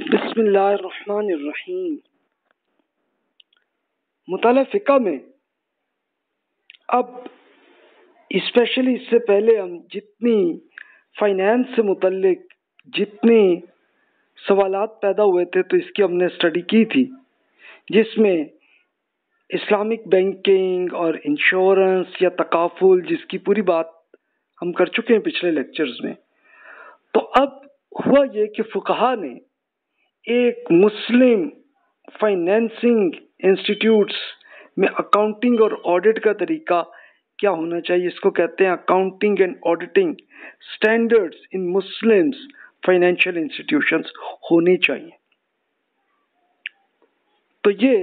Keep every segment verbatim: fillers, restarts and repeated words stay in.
बिस्मिल्लाहिर्रहमानिर्रहीम। मुताले फ़िक़्ह में अब स्पेशली इससे पहले हम जितनी फाइनेंस से मुतल्लिक जितने सवालात पैदा हुए थे तो इसकी हमने स्टडी की थी, जिसमें इस्लामिक बैंकिंग और इंश्योरेंस या तकाफुल जिसकी पूरी बात हम कर चुके हैं पिछले लेक्चर्स में। तो अब हुआ ये कि फुकहा ने एक मुस्लिम फाइनेंसिंग इंस्टीट्यूट्स में अकाउंटिंग और ऑडिट का तरीका क्या होना चाहिए, इसको कहते हैं accounting and auditing standards in Muslims financial institutions होनी चाहिए। तो ये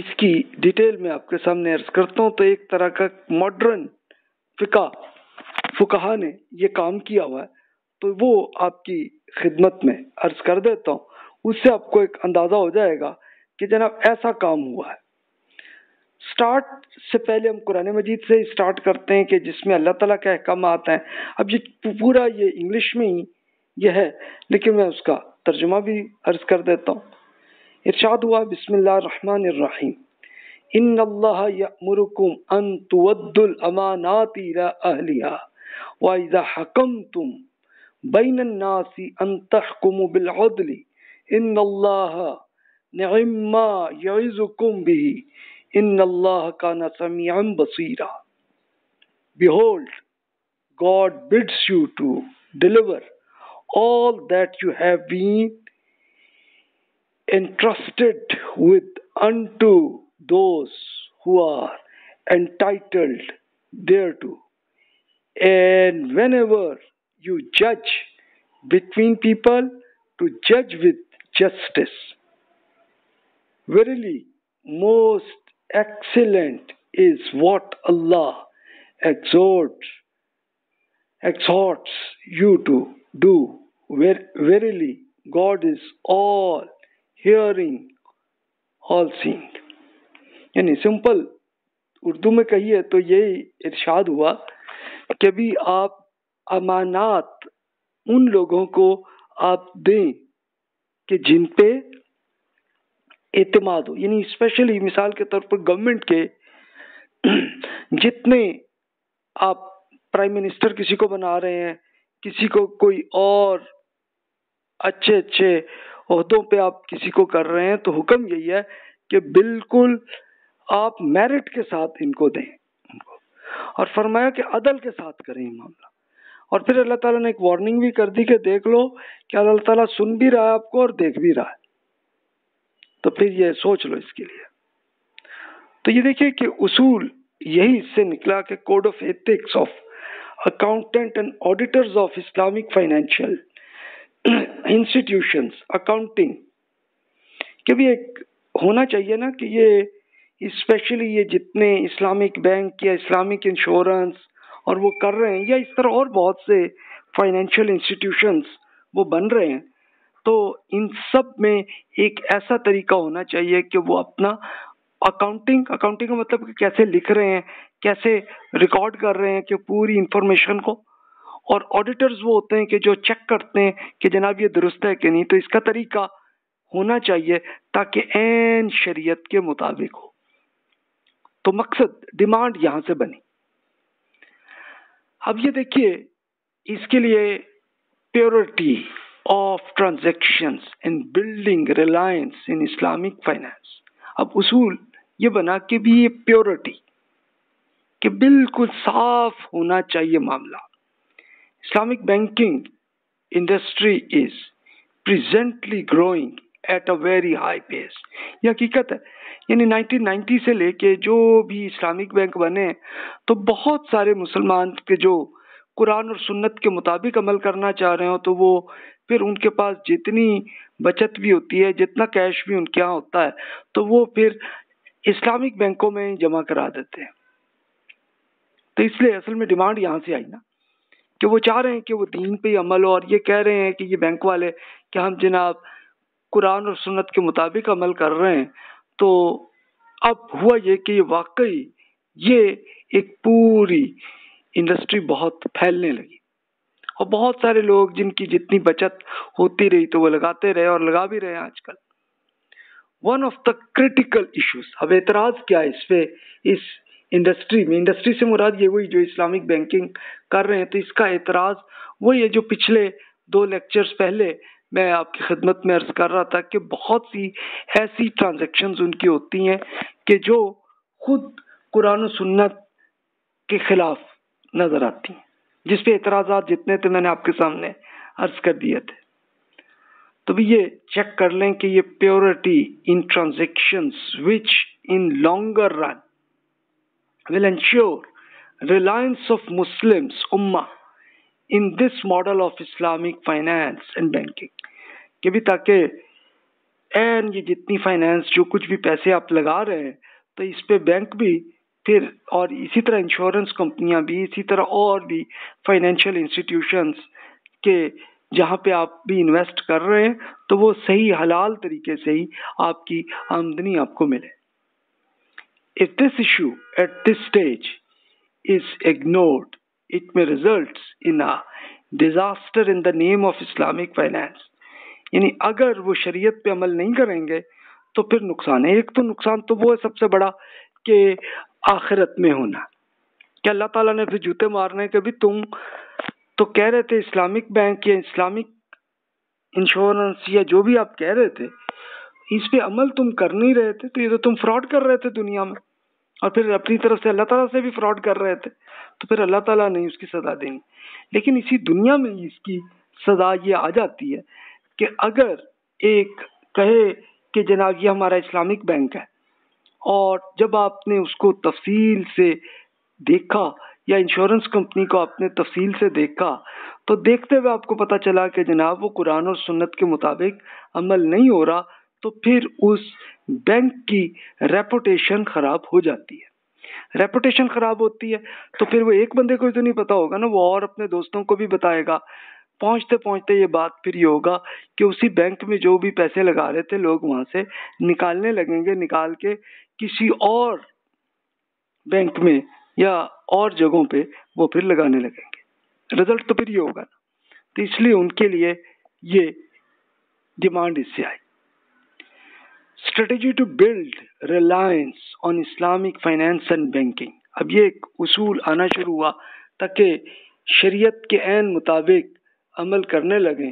इसकी डिटेल में आपके सामने अर्ज करता हूँ। तो एक तरह का मॉडर्न फिका फुकाहा ने ये काम किया हुआ है, तो वो आपकी खिदमत में अर्ज कर देता हूँ, उससे आपको एक अंदाज़ा हो जाएगा कि जनाब ऐसा काम हुआ है। स्टार्ट से पहले हम कुरान मजीद से स्टार्ट करते हैं कि जिसमें अल्लाह ताला के अहकाम आते हैं। अब ये पूरा ये इंग्लिश में ही यह है, लेकिन मैं उसका तर्जुमा भी अर्ज कर देता हूँ। इरशाद हुआ, बिस्मिल्लाहिर्रहमानिर्रहीम, इन्नल्लाह यअमुरुकुम अन तुअद्दुल अमानाति इला अहलिहा व इज़ा हकमतुम बैनन नासि अन तहकुमु बिल अदलि इन्नल्लाह निअम्मा यइज़ुकुम बिही इन्नल्लाह काना समीअन बसीरा। Behold God bids you to deliver all that you have been entrusted with unto those who are entitled thereto, and whenever you judge between people to judge with justice. Verily most excellent is what Allah exhorts exhorts you to do. Verily God is all Hearing, all seeing। यानी simple Urdu में कहिए तो यही इरशाद हुआ कि भी आप अमानात उन लोगों को आप दें कि जिन पे एतमाद हो, यानी स्पेशली मिसाल के तौर पर गवर्नमेंट के जितने आप प्राइम मिनिस्टर किसी को बना रहे हैं, किसी को कोई और अच्छे अच्छे ओहदों पे आप किसी को कर रहे हैं, तो हुक्म यही है कि बिल्कुल आप मेरिट के साथ इनको दें उनको, और फरमाया कि अदल के साथ करें मामला। और फिर अल्लाह ताला ने एक वार्निंग भी कर दी कि देख लो कि अल्लाह ताला सुन भी रहा है आपको और देख भी रहा है, तो फिर ये सोच लो इसके लिए। तो ये देखिए कि उसूल यही इससे निकला कि code of ethics of accountant and auditors of Islamic financial institutions accounting के भी एक होना चाहिए ना, कि ये स्पेशली ये जितने इस्लामिक बैंक या इस्लामिक इंश्योरेंस और वो कर रहे हैं या इस तरह और बहुत से फाइनेंशियल इंस्टीट्यूशंस वो बन रहे हैं, तो इन सब में एक ऐसा तरीका होना चाहिए कि वो अपना अकाउंटिंग अकाउंटिंग का मतलब कि कैसे लिख रहे हैं, कैसे रिकॉर्ड कर रहे हैं कि पूरी इंफॉर्मेशन को, और ऑडिटर्स वो होते हैं कि जो चेक करते हैं कि जनाब ये दुरुस्त है कि नहीं। तो इसका तरीका होना चाहिए ताकि ऐन शरीयत के मुताबिक हो। तो मकसद डिमांड यहाँ से बनी। अब ये देखिए इसके लिए purity of transactions in building reliance in Islamic finance. अब उसूल ये बना कि भी ये प्योरिटी कि बिल्कुल साफ होना चाहिए मामला। Islamic banking industry is presently growing at a very high pace। यह हकीकत है, यानी नाइनटीन नाइंटी से लेके जो भी इस्लामिक बैंक बने तो बहुत सारे मुसलमान के जो कुरान और सुन्नत के मुताबिक अमल करना चाह रहे हो, तो वो फिर उनके पास जितनी बचत भी होती है, जितना कैश भी उनके यहाँ होता है, तो वो फिर इस्लामिक बैंकों में जमा करा देते हैं। तो इसलिए असल में डिमांड यहाँ से आई ना कि वो चाह रहे हैं कि वो दीन पे ही अमल हो, और ये कह रहे हैं कि ये बैंक वाले कि हम जनाब कुरान और सुन्नत के मुताबिक अमल कर रहे हैं। तो अब हुआ ये कि वाकई ये एक पूरी इंडस्ट्री बहुत फैलने लगी। और बहुत सारे लोग जिनकी जितनी बचत होती रही तो वो लगाते रहे और लगा भी रहे हैं आजकल। One of the critical issues, अब एतराज़ क्या है इस पे, इस इंडस्ट्री में, इंडस्ट्री से मुराद ये वही जो इस्लामिक बैंकिंग कर रहे हैं, तो इसका एतराज़ वही है जो पिछले दो लेक्चर्स पहले मैं आपकी खिदमत में अर्ज़ कर रहा था कि बहुत सी ऐसी ट्रांजेक्शन्स उनकी होती हैं कि जो खुद कुरान और सुन्नत के ख़िलाफ़ नज़र आती हैं, जिस पे एतराज़ात जितने थे मैंने आपके सामने अर्ज़ कर दिए थे। तो भी ये चेक कर लें कि ये purity in transactions which in longer run will ensure reliance of Muslims उम्मा in this model of Islamic finance and banking, के भी ताकि एन ये जितनी फाइनेंस जो कुछ भी पैसे आप लगा रहे हैं तो इस पे बैंक भी फिर और इसी तरह इंश्योरेंस कंपनियां भी, इसी तरह और भी फाइनेंशियल इंस्टीट्यूशंस के जहाँ पे आप भी इन्वेस्ट कर रहे हैं तो वो सही हलाल तरीके से ही आपकी आमदनी आपको मिले। If this issue at this stage is ignored it may result in a disaster in the name of Islamic finance। यानी अगर वो शरीयत पे अमल नहीं करेंगे तो फिर नुकसान है। एक तो नुकसान तो वो है सबसे बड़ा कि आखिरत में होना, कि अल्लाह ताला ने फिर जूते मारने के भी तुम तो कह रहे थे इस्लामिक बैंक या इस्लामिक इंश्योरेंस या जो भी आप कह रहे थे इस पे अमल तुम कर नहीं रहे थे, तो ये तो तुम फ्रॉड कर रहे थे दुनिया में और फिर अपनी तरफ से अल्लाह ताला से भी फ्रॉड कर रहे थे, तो फिर अल्लाह ताला नहीं उसकी सज़ा देंगे। लेकिन इसी दुनिया में इसकी सज़ा ये आ जाती है कि अगर एक कहे कि जनाब ये हमारा इस्लामिक बैंक है और जब आपने उसको तफसील से देखा या इंश्योरेंस कंपनी को आपने तफसील से देखा तो देखते हुए आपको पता चला कि जनाब वो कुरान और सुन्नत के मुताबिक अमल नहीं हो रहा, तो फिर उस बैंक की रेपुटेशन ख़राब हो जाती है। रेपुटेशन ख़राब होती है तो फिर वो एक बंदे को ही तो नहीं पता होगा ना, वो और अपने दोस्तों को भी बताएगा, पहुंचते पहुंचते ये बात फिर ये होगा कि उसी बैंक में जो भी पैसे लगा रहे थे लोग वहां से निकालने लगेंगे, निकाल के किसी और बैंक में या और जगहों पे वो फिर लगाने लगेंगे। रिजल्ट तो फिर ये होगा ना, तो इसलिए उनके लिए ये डिमांड इससे आई। Strategy to build reliance on Islamic finance and banking, अब ये एक उसूल आना शुरू हुआ ताकि शरीयत के ऐन मुताबिक अमल करने लगें।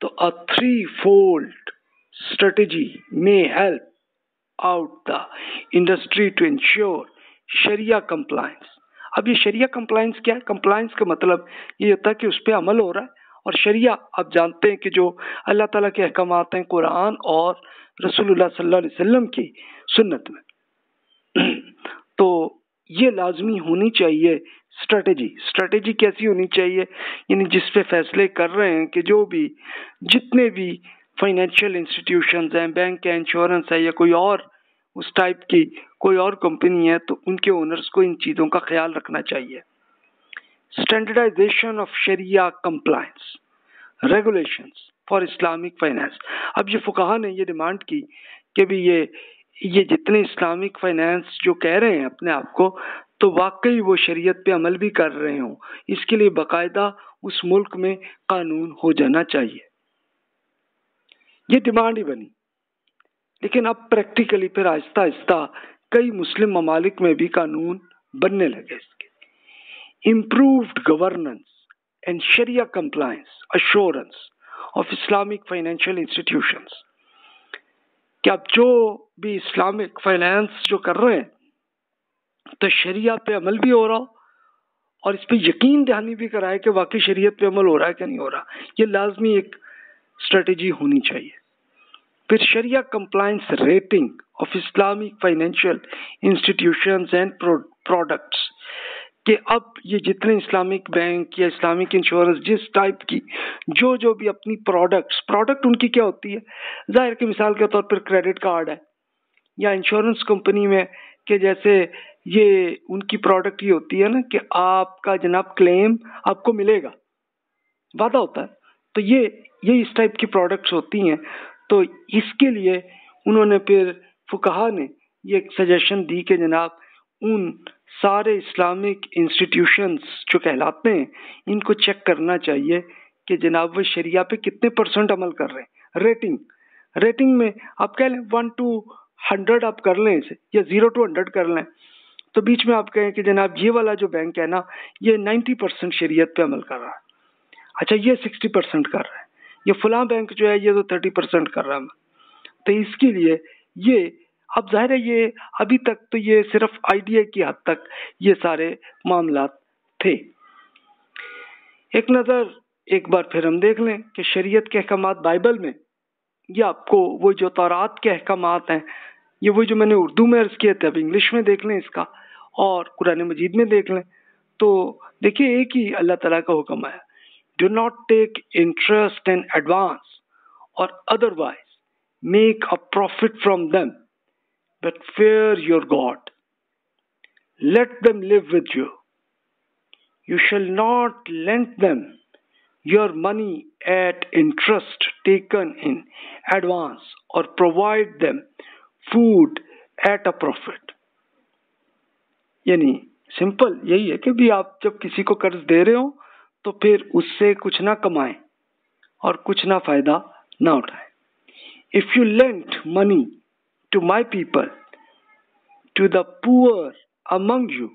तो a three fold strategy may help out the industry to ensure sharia compliance. अब ये शरिया कंप्लायंस क्या है? कंप्लायंस का मतलब ये होता है कि उस पर अमल हो रहा है, और शरिया आप जानते हैं कि जो अल्लाह ताला के अहकामात हैं कुरान और रसूलुल्लाह सल्लल्लाहु अलैहि वसल्लम की सुन्नत में, तो ये लाजमी होनी चाहिए स्ट्रेटजी। स्ट्रेटजी कैसी होनी चाहिए? यानी जिस पे फैसले कर रहे हैं कि जो भी जितने भी फाइनेंशियल इंस्टीट्यूशंस हैं, बैंक है, इंश्योरेंस है या कोई और उस टाइप की कोई और कंपनी है, तो उनके ओनर्स को इन चीज़ों का ख्याल रखना चाहिए। Standardisation of Shariah compliance regulations for Islamic finance. अब ये फुकाहा ने ये डिमांड की कि भी ये ये जितने इस्लामिक फाइनेंस जो कह रहे हैं अपने आप को, तो वाकई वो शरीयत पे अमल भी कर रहे हों, इसके लिए बाकायदा उस मुल्क में कानून हो जाना चाहिए। ये डिमांड ही बनी, लेकिन अब प्रैक्टिकली फिर आहिस्ता आहिस्ता कई मुस्लिम ममालिक में भी कानून बनने लगे इसके। Improved governance and Sharia compliance assurance of Islamic financial institutions। कि आप जो भी इस्लामिक फाइनेंस जो कर रहे हैं तो शरिया पे अमल भी हो रहा हो और इस पर यकीन दहानी भी कराए कि वाकई शरीयत पे अमल हो रहा है कि नहीं हो रहा। ये लाजमी एक स्ट्रेटजी होनी चाहिए। फिर शरिया compliance rating of Islamic financial institutions and products, कि अब ये जितने इस्लामिक बैंक या इस्लामिक इंश्योरेंस जिस टाइप की जो जो भी अपनी प्रोडक्ट्स, प्रोडक्ट उनकी क्या होती है, जाहिर की मिसाल के तौर पर क्रेडिट कार्ड है या इंश्योरेंस कंपनी में के जैसे ये उनकी प्रोडक्ट ये होती है ना कि आपका जनाब क्लेम आपको मिलेगा, वादा होता है, तो ये ये इस टाइप की प्रोडक्ट्स होती हैं। तो इसके लिए उन्होंने फिर फुकाहा ने ये एक सजेशन दी कि जनाब उन सारे इस्लामिक इंस्टीट्यूशंस जो कहलाते हैं इनको चेक करना चाहिए कि जनाब वो शरिया पे कितने परसेंट अमल कर रहे हैं। रेटिंग रेटिंग में आप कह लें वन टू हंड्रेड आप कर लें इसे, या ज़ीरो टू हंड्रेड कर लें, तो बीच में आप कहें कि जनाब ये वाला जो बैंक है ना ये नाइन्टी परसेंट शरीयत पे अमल कर रहा है, अच्छा ये सिक्सटी परसेंट कर रहा है, ये फलां बैंक जो है ये तो थर्टी परसेंट कर रहा है। तो इसके लिए ये अब ज़ाहिर है ये अभी तक तो ये सिर्फ आइडिया की हद तक ये सारे मामला थे। एक नज़र एक बार फिर हम देख लें कि शरीयत के अहकाम बाइबल में, ये आपको वो जो तौरात के अहकाम हैं ये वो जो मैंने उर्दू में अर्ज़ किए थे, अब इंग्लिश में देख लें इसका और कुरान मजीद में देख लें। तो देखिए एक ही अल्लाह ताला का हुक्म आया, do not take interest in advance or otherwise make a profit from them but fear your God let them live with you you shall not lend them your money at interest taken in advance or provide them food at a profit. यानी simple यही है कि भी आप जब किसी को कर्ज दे रहे हो तो फिर उससे कुछ ना कमाएं और कुछ ना फायदा ना उठाएं। If you lent money to my people to the poor among you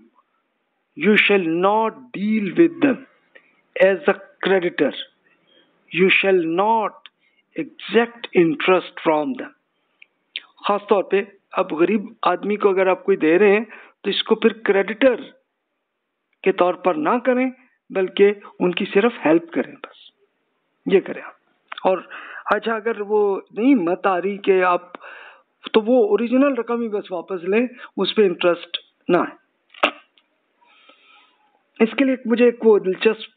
you shall not deal with them as a creditor you shall not exact interest from them. खास तौर पे अब गरीब आदमी को अगर आप कोई दे रहे हैं तो इसको फिर क्रेडिटर के तौर पर ना करें बल्कि उनकी सिर्फ हेल्प करें, बस ये करें। और अच्छा अगर वो नहीं मत आ रही कि आप तो वो ओरिजिनल रकम ही बस वापस लें, उस पर इंटरेस्ट ना है। इसके लिए मुझे एक वो दिलचस्प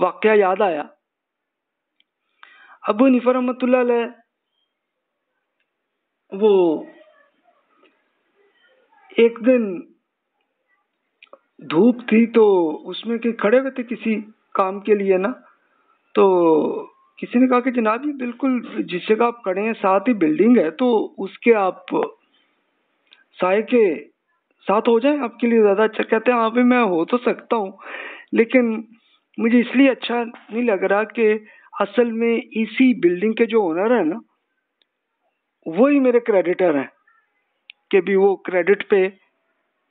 वाकया याद आया। अबू हनीफा रहमतुल्लाह अलैह वो एक दिन धूप थी तो उसमें के खड़े हुए थे किसी काम के लिए ना, तो किसी ने कहा कि जनाब ये बिल्कुल जिस जगह आप खड़े हैं साथ ही बिल्डिंग है तो उसके आप साए के साथ हो जाए आपके लिए ज़्यादा अच्छा। कहते हैं हाँ भाई मैं हो तो सकता हूँ लेकिन मुझे इसलिए अच्छा नहीं लग रहा कि असल में इसी बिल्डिंग के जो ओनर है ना वही मेरे क्रेडिटर हैं कि भी वो क्रेडिट पे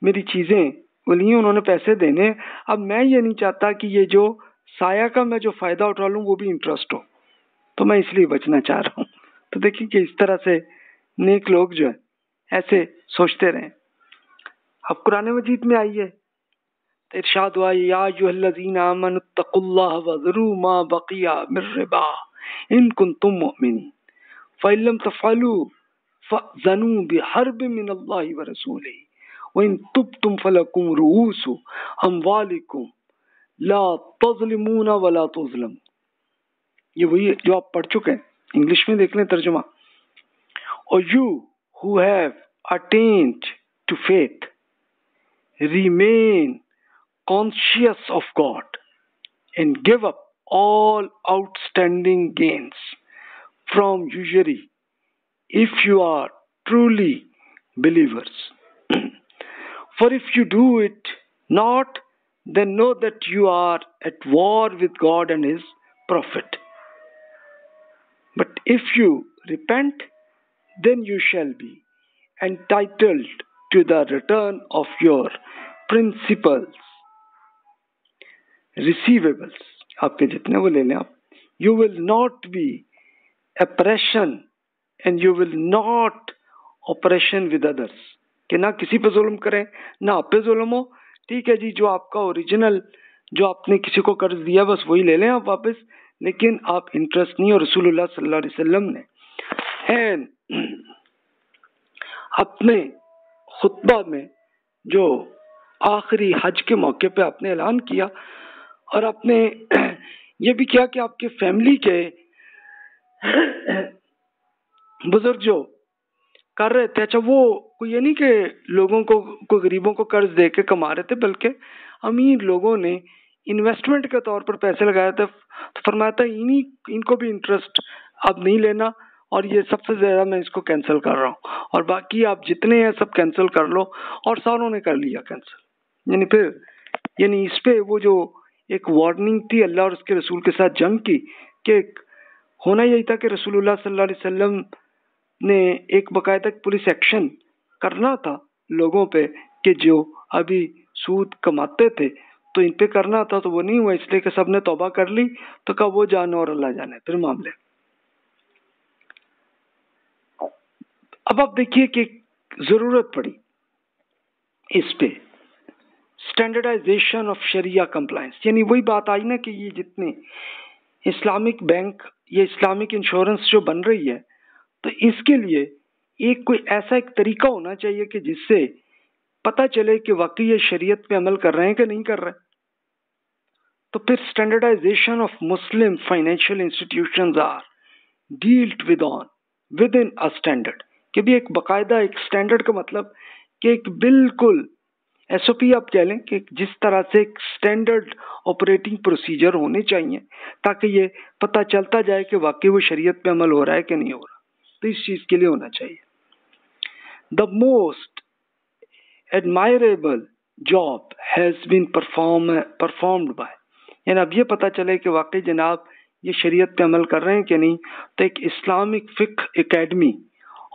मेरी चीज़ें बोलिए उन्होंने पैसे देने। अब मैं ये नहीं चाहता कि ये जो साया का मैं जो फ़ायदा उठा लूँ वो भी इंटरेस्ट हो, तो मैं इसलिए बचना चाह रहा हूँ। तो देखिए कि इस तरह से नेक लोग जो है ऐसे सोचते रहें। अब कुरान मजीद में आइए तो इरशाद हुआ या अय्युहल्लज़ीना आमनुत्तक़ुल्लाह वज़रू मा बक़िया मिर रिबा इन कुंतुम मुमिनीन फ़ैलम तफ़ालू फ़ज़नू बिहर्ब मिनल्लाहि व रसूलिही व इन तुब्तुम फ़लकुम रुऊसु अमवालिकुम ला तज़लिमूना व ला तुज़लम। ये वही है जो आप पढ़ चुके हैं, इंग्लिश में देख लें तर्जुमा। और you who have attend to faith remain conscious of God and give up all outstanding gains from usury if you are truly believers for if you do it not then know that you are at war with God and his prophet but if you repent then you shall be entitled to the return of your principals receivables aapke jitne wo le le aap you will not be oppression and you will not oppression with others कि ना किसी पे जुल्म करें ना आप पे जुल्म हो। ठीक है जी, जो आपका ओरिजिनल जो आपने किसी को कर्ज दिया बस वही ले लें आप वापस, लेकिन आप इंटरेस्ट नहीं। और रसूलुल्लाह सल्लल्लाहु अलैहि वसल्लम ने अपने खुतबा में जो आखिरी हज के मौके पे आपने ऐलान किया और आपने ये भी किया कि आपके फैमिली के बुजुर्ग जो कर रहे थे, अच्छा वो कोई ये नहीं कि लोगों को को गरीबों को कर्ज दे के कमा रहे थे बल्कि अमीर लोगों ने इन्वेस्टमेंट के तौर पर पैसे लगाए थे। तो फरमाया था इन्हीं इनको भी इंटरेस्ट अब नहीं लेना और ये सबसे ज़्यादा मैं इसको कैंसिल कर रहा हूँ और बाकी आप जितने हैं सब कैंसिल कर लो। और सारों ने कर लिया कैंसिल, यानी फिर यानी इस पर वो जो एक वार्निंग थी अल्लाह और उसके रसूल के साथ जंग की कि होना यही था कि रसूलुल्लाह सल्लल्लाहु अलैहि वसल्लम ने एक बाकायदा पुलिस एक्शन करना था लोगों पे कि जो अभी सूद कमाते थे तो इन पे करना था तो वो नहीं हुआ, इसलिए कि सब ने तौबा कर ली तो कहा वो जाने और अल्लाह जाने। फिर मामले अब आप देखिए कि जरूरत पड़ी इस पे स्टैंडर्डाइजेशन ऑफ शरिया कंप्लायंस, यानी वही बात आई ना कि ये जितने इस्लामिक बैंक या इस्लामिक इंश्योरेंस जो बन रही है तो इसके लिए एक कोई ऐसा एक तरीका होना चाहिए कि जिससे पता चले कि वाकई ये शरीयत पे अमल कर रहे हैं कि नहीं कर रहे। तो फिर standardisation of Muslim financial institutions are dealt with on with in a standard, कि भी एक बाकायदा एक स्टैंडर्ड का मतलब कि एक बिल्कुल एसओपी आप कह लें कि जिस तरह से एक स्टैंडर्ड ऑपरेटिंग प्रोसीजर होने चाहिए ताकि ये पता चलता जाए कि वाकई वो शरीयत पे अमल हो रहा है कि नहीं हो रहा। तो इस चीज़ के लिए होना चाहिए। The most admirable job has been perform performed by, यानी अब ये पता चले कि वाकई जनाब ये शरीयत पे अमल कर रहे हैं कि नहीं, तो एक Islamic फिक्ह academy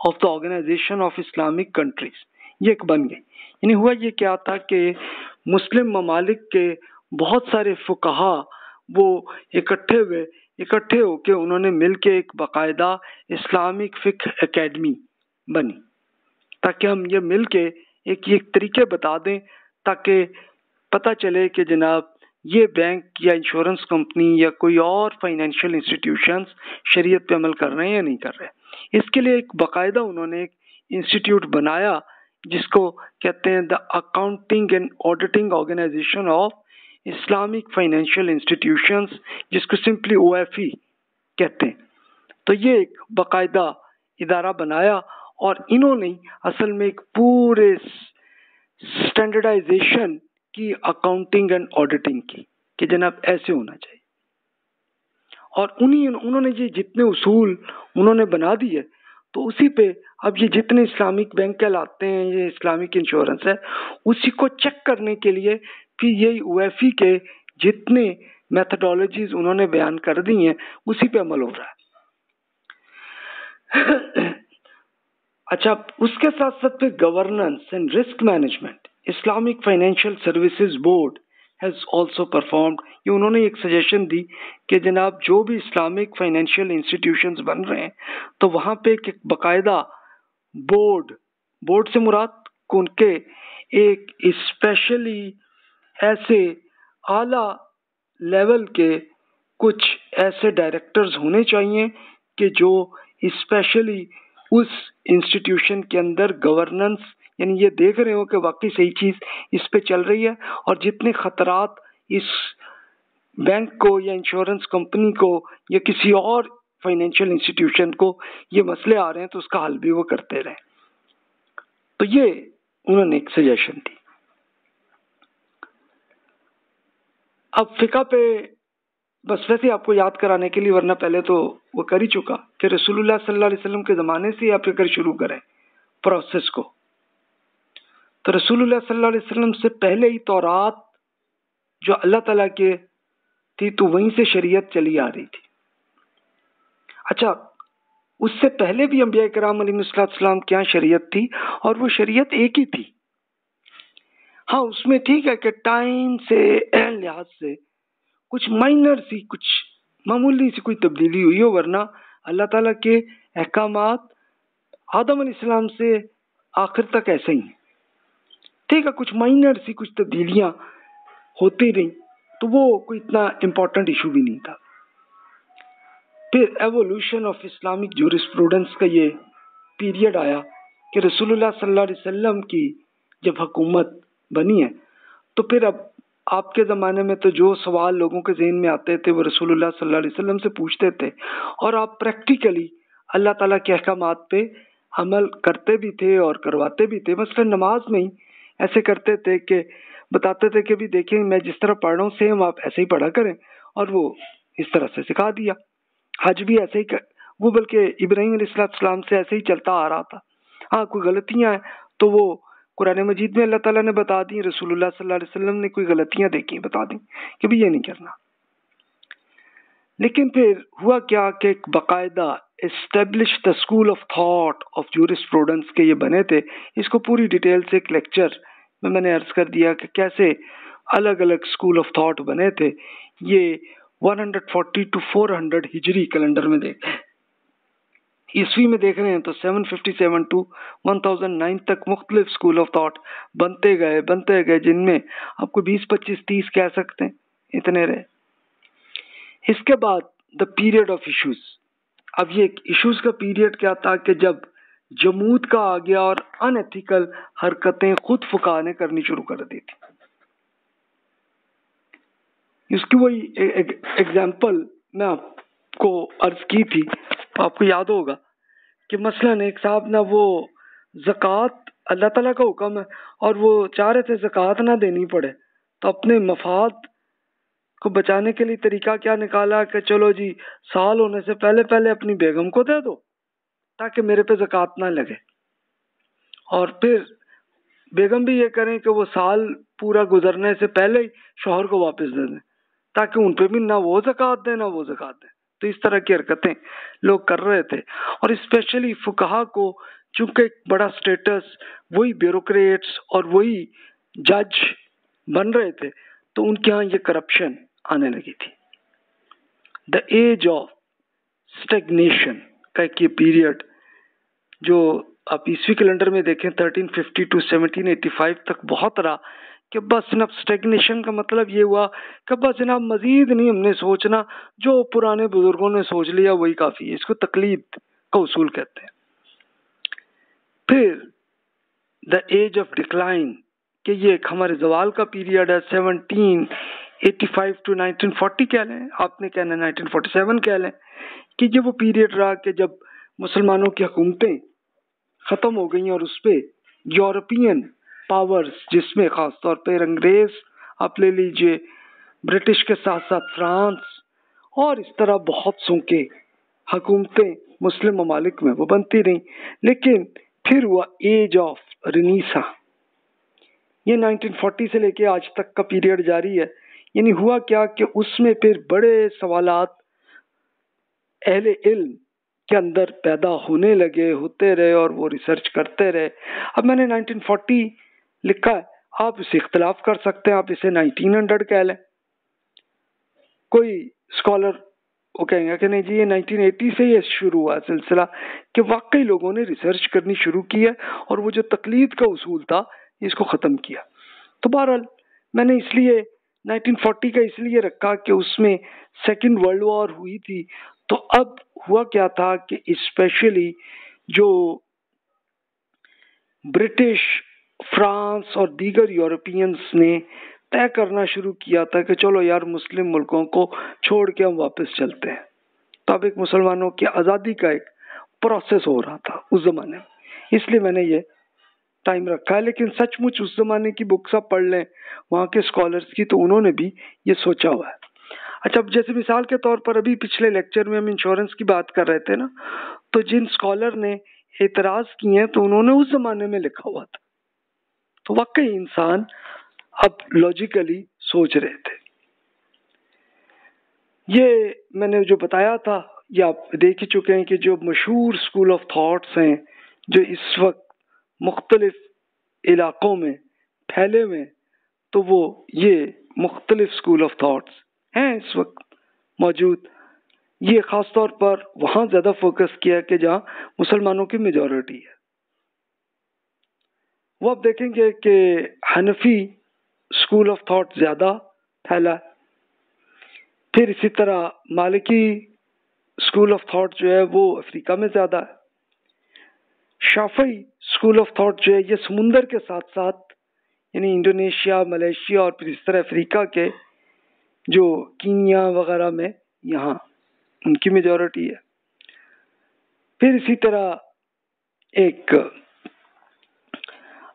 of the organisation of Islamic countries ये एक बन गई। यानी हुआ ये क्या था कि मुस्लिम ममालिक के बहुत सारे फुकाहा वो इकट्ठे हुए, इकट्ठे होके उन्होंने मिलके एक बाकायदा इस्लामिक फिक्ह एकेडमी बनी ताकि हम ये मिलके एक एक तरीके बता दें ताकि पता चले कि जनाब ये बैंक या इंश्योरेंस कंपनी या कोई और फाइनेंशियल इंस्टीट्यूशंस शरीयत पे अमल कर रहे हैं या नहीं कर रहे। इसके लिए एक बाकायदा उन्होंने एक इंस्टीट्यूट बनाया जिसको कहते हैं the accounting and auditing organisation of Islamic financial institutions, जिसको simply O I F I कहते हैं। तो ये एक बाकायदा इदारा बनाया और इन्होंने असल में एक पूरे स्टैंडर्डाइजेशन की अकाउंटिंग एंड ऑडिटिंग की कि जनाब ऐसे होना चाहिए। और उन्हीं उन्होंने ये जितने उसूल उन्होंने बना दिए तो उसी पे अब ये जितने इस्लामिक बैंक कहलाते हैं, ये इस्लामिक इंश्योरेंस है, उसी को चेक करने के लिए फिर यही ओ आई एफ आई के जितने मैथडोलॉजीज उन्होंने बयान कर दी हैं उसी पे अमल हो रहा है। अच्छा, उसके साथ साथ फिर governance and risk management Islamic financial services board has also performed, ये उन्होंने एक सजेशन दी कि जनाब जो भी इस्लामिक फाइनेंशियल इंस्टीट्यूशंस बन रहे हैं तो वहाँ पे एक बाकायदा बोर्ड, बोर्ड से मुराद उनके एक स्पेशली ऐसे आला लेवल के कुछ ऐसे डायरेक्टर्स होने चाहिए कि जो स्पेशली उस इंस्टीट्यूशन के अंदर गवर्नेंस यानी ये देख रहे हो कि वाकई सही चीज़ इस पे चल रही है और जितने खतरात इस बैंक को या इंश्योरेंस कंपनी को या किसी और फाइनेंशियल इंस्टीट्यूशन को ये मसले आ रहे हैं तो उसका हल भी वो करते रहे। तो ये उन्होंने एक सजेशन दी। अब फिका पे बस वैसे आपको याद कराने के लिए, वरना पहले तो वो कर ही चुका कि रसूलुल्लाह सल्लल्लाहु अलैहि वसल्लम के ज़माने से आप फिक्र शुरू करें प्रोसेस को। तो रसूलुल्लाह सल्लल्लाहु अलैहि वसल्लम से पहले ही तौरात जो अल्लाह ताला के थी तो वहीं से शरीयत चली आ रही थी। अच्छा, उससे पहले भी अंबिया कराम अलैहिस्सलाम के यहाँ शरीयत थी और वो शरीयत एक ही थी। हाँ, उसमें ठीक है कि टाइम से लिहाज से कुछ माइनर सी कुछ मामूली सी कोई तब्दीली हुई हो, वरना अल्लाह ताला के अहकामात आदम अलैहिस्सलाम से आखिर तक ऐसे ही हैं। ठीक है, कुछ माइनर सी कुछ तब्दीलियाँ होती रहीं तो वो कोई इतना इम्पोर्टेंट इशू भी नहीं था। फिर एवोल्यूशन ऑफ इस्लामिक जूरिस्प्रूडेंस का ये पीरियड आया कि रसूलुल्लाह सल्लल्लाहु अलैहि वसल्लम की जब हुकूमत बनी है तो फिर अब आपके ज़माने में तो जो सवाल लोगों के जहन में आते थे वो रसूलुल्लाह सल्लल्लाहु अलैहि वसल्लम से पूछते थे और आप प्रैक्टिकली अल्लाह ताला के अहकामात पे अमल करते भी थे और करवाते भी थे। मसलन नमाज में ही ऐसे करते थे कि बताते थे कि भी देखें मैं जिस तरह पढ़ रहा हूँ सेम आप ऐसे ही पढ़ा करें, और वो इस तरह से सिखा दिया। हज भी ऐसे ही कर, वो बल्कि इब्राहीम अलैहिस्सलाम से ऐसे ही चलता आ रहा था। हाँ, कोई गलतियाँ हैं तो वो कुरान मजीद में अल्लाह ताला ने बता दी, रसूलुल्लाह सल्लल्लाहु अलैहि वसल्लम ने कोई गलतियाँ देखी बता दी कि भाई ये नहीं करना। लेकिन फिर हुआ क्या कि एक बाकायदा established school of thought of jurisprudence के ये बने थे। इसको पूरी डिटेल से एक लेक्चर में मैंने अर्ज कर दिया कि कैसे अलग अलग स्कूल ऑफ थॉट बने थे। ये एक सौ चालीस टू चार सौ हिजरी कैलेंडर में देख ईस्वी में देख रहे हैं तो सात सौ सत्तावन टू एक हज़ार नौ तक मुख्तलिफ स्कूल ऑफ थॉट बनते गए बनते गए जिनमें आपको बीस पच्चीस तीस कह सकते हैं, इतने रहे। इसके बाद द पीरियड ऑफ इशूज़। अब ये इशूज़ का पीरियड क्या था कि जब जमूद का आ गया और अनएथिकल हरकतें खुद फुकाह ने करनी शुरू कर दी थी। इसकी वही एग्जाम्पल मैं आपको अर्ज की थी, आपको याद होगा कि मसलन एक साहब ना वो ज़कात, अल्लाह ताला का हुक्म है और वो चाह रहे थे ज़कात ना देनी पड़े, तो अपने मफाद को बचाने के लिए तरीका क्या निकाला कि चलो जी साल होने से पहले पहले अपनी बेगम को दे दो ताकि मेरे पे ज़कात ना लगे। और फिर बेगम भी ये करें कि वो साल पूरा गुजरने से पहले ही शोहर को वापस दे दें ताकि उन पे भी ना वो ज़कात दें ना वो ज़कात दें। तो इस तरह की हरकतें लोग कर रहे थे और स्पेशली फुकाहा को चूँकि बड़ा स्टेटस वही ब्यूरोक्रेट्स और वही जज बन रहे थे तो उनके यहाँ ये करप्शन आने लगी थी। द एज ऑफ स्टेगनेशन का एक ये पीरियड जो आप ईस्वी कैलेंडर में देखें तेरह सौ पचास टू सत्रह सौ पचासी तक बहुत रहा कि बस जनाब स्टेगनेशन का मतलब ये हुआ कि बस जनाब मज़ीद नहीं हमने सोचना, जो पुराने बुजुर्गों ने सोच लिया वही काफ़ी है। इसको तकलीद का उसूल कहते हैं। फिर द एज ऑफ डिक्लाइन कि ये एक हमारे जवाल का पीरियड है सत्रह सौ पचासी टू उन्नीस सौ चालीस कह लें, आपने कहना उन्नीस सौ सैंतालीस कह लें, कि ये वो पीरियड रहा कि जब मुसलमानों की हुकूमतें ख़त्म हो गई और उस पर यूरोपियन पावर्स जिसमें ख़ास तौर पर अंग्रेज़ आप ले लीजिए, ब्रिटिश के साथ साथ फ्रांस और इस तरह बहुत सूंके हुकूमतें मुस्लिम ममालिक में वो बनती रहीं। लेकिन फिर हुआ एज ऑफ रिनीसा, ये उन्नीस सौ चालीस से लेके आज तक का पीरियड जारी है। यानी हुआ क्या कि उसमें फिर बड़े सवालात अहले इल्म के अंदर पैदा होने लगे, होते रहे और वो रिसर्च करते रहे। अब मैंने उन्नीस सौ चालीस लिखा है, आप इसे इख्तलाफ कर सकते हैं, आप इसे उन्नीस सौ कह लें, कोई स्कॉलर वो कहेंगे कि नहीं जी ये उन्नीस सौ अस्सी से ये शुरू हुआ सिलसिला कि वाकई लोगों ने रिसर्च करनी शुरू की है और वो जो तकलीद का उसूल था इसको ख़त्म किया। तो बहरहाल मैंने इसलिए उन्नीस सौ चालीस का इसलिए रखा कि उसमें सेकेंड वर्ल्ड वॉर हुई थी। तो अब हुआ क्या था कि स्पेशली जो ब्रिटिश, फ्रांस और दीगर यूरोपियंस ने तय करना शुरू किया था कि चलो यार मुस्लिम मुल्कों को छोड़ के हम वापस चलते हैं। तब एक मुसलमानों की आज़ादी का एक प्रोसेस हो रहा था उस ज़माने में, इसलिए मैंने ये टाइम रखा है। लेकिन सचमुच उस ज़माने की बुक्स आप पढ़ लें, वहाँ के स्कॉलर्स की, तो उन्होंने भी ये सोचा हुआ है। अच्छा, अब जैसे मिसाल के तौर पर अभी पिछले लेक्चर में हम इंश्योरेंस की बात कर रहे थे ना, तो जिन स्कॉलर ने एतराज़ किए हैं तो उन्होंने उस ज़माने में लिखा हुआ था, तो वाकई इंसान अब लॉजिकली सोच रहे थे। ये मैंने जो बताया था, ये आप देख ही चुके हैं कि जो मशहूर स्कूल ऑफ थाट्स हैं जो इस वक्त मुख्तलिफ इलाक़ों में फैले हुए, तो वो ये मुख्तलिफ स्कूल ऑफ थाट्स हैं इस वक्त मौजूद। ये ख़ास तौर पर वहाँ ज़्यादा फोकस किया है कि जहाँ मुसलमानों की मेजॉरिटी है। वो आप देखेंगे कि हनफी स्कूल ऑफ थाट ज़्यादा फैला, फिर इसी तरह मालिकी स्कूल ऑफ थाट जो है वो अफ्रीका में ज़्यादा है। शाफई स्कूल ऑफ थॉट जो है ये समुंदर के साथ साथ यानी इंडोनेशिया, मलेशिया और फिर इस तरह अफ्रीका के जो कीनिया वगैरह में, यहाँ उनकी मेजॉरिटी है। फिर इसी तरह एक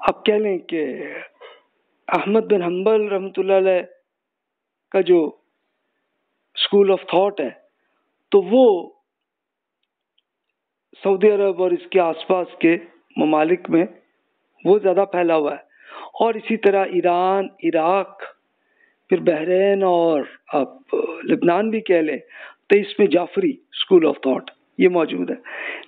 आप कह लें कि अहमद बिन हम्बल रहमतुल्लाह अलैह का जो स्कूल ऑफ थॉट है तो वो सऊदी अरब और इसके आसपास के ममालिक में वो ज़्यादा फैला हुआ है। और इसी तरह ईरान, इराक, फिर बहरीन और आप लेबनान भी कह लें तो इसमें जाफरी स्कूल ऑफ थॉट ये मौजूद है।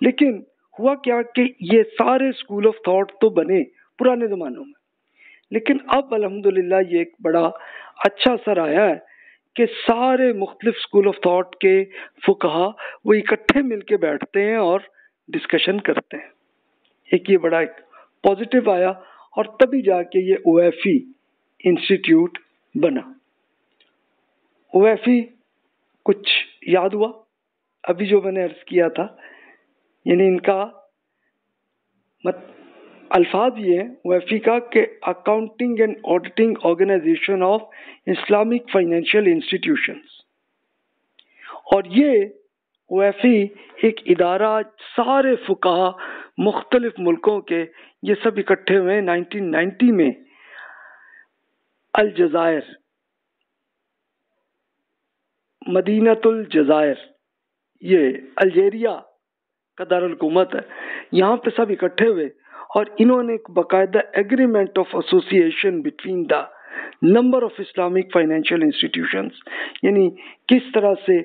लेकिन हुआ क्या कि ये सारे स्कूल ऑफ थॉट तो बने पुराने ज़मानों में, लेकिन अब अल्हम्दुलिल्लाह ये एक बड़ा अच्छा असर आया है कि सारे मुख्तलिफ स्कूल ऑफ थॉट के फुकहा वो इकट्ठे मिलके बैठते हैं और डिस्कशन करते हैं। एक ये बड़ा एक पॉजिटिव आया और तभी जाके ये ओएफई इंस्टीट्यूट बना। ओएफई कुछ याद हुआ अभी जो मैंने अर्ज़ किया था, यानी इनका मत अल्फाज ये हैं ओएफई का कि accounting and auditing organisation of Islamic financial institutions. और ये ओएफई एक इदारा सारे फुकाहा मुख्तलिफ मुल्कों के ये सब इकट्ठे हुए नाइनटीन नाइंटी में अलजज़ायर, मदीनतुल जज़ायर, ये अल्जीरिया का दारुलहुकूमत है, यहाँ पे सब इकट्ठे हुए और इन्होंने एक बाकायदा agreement of association between the number of Islamic financial institutions, यानी किस तरह से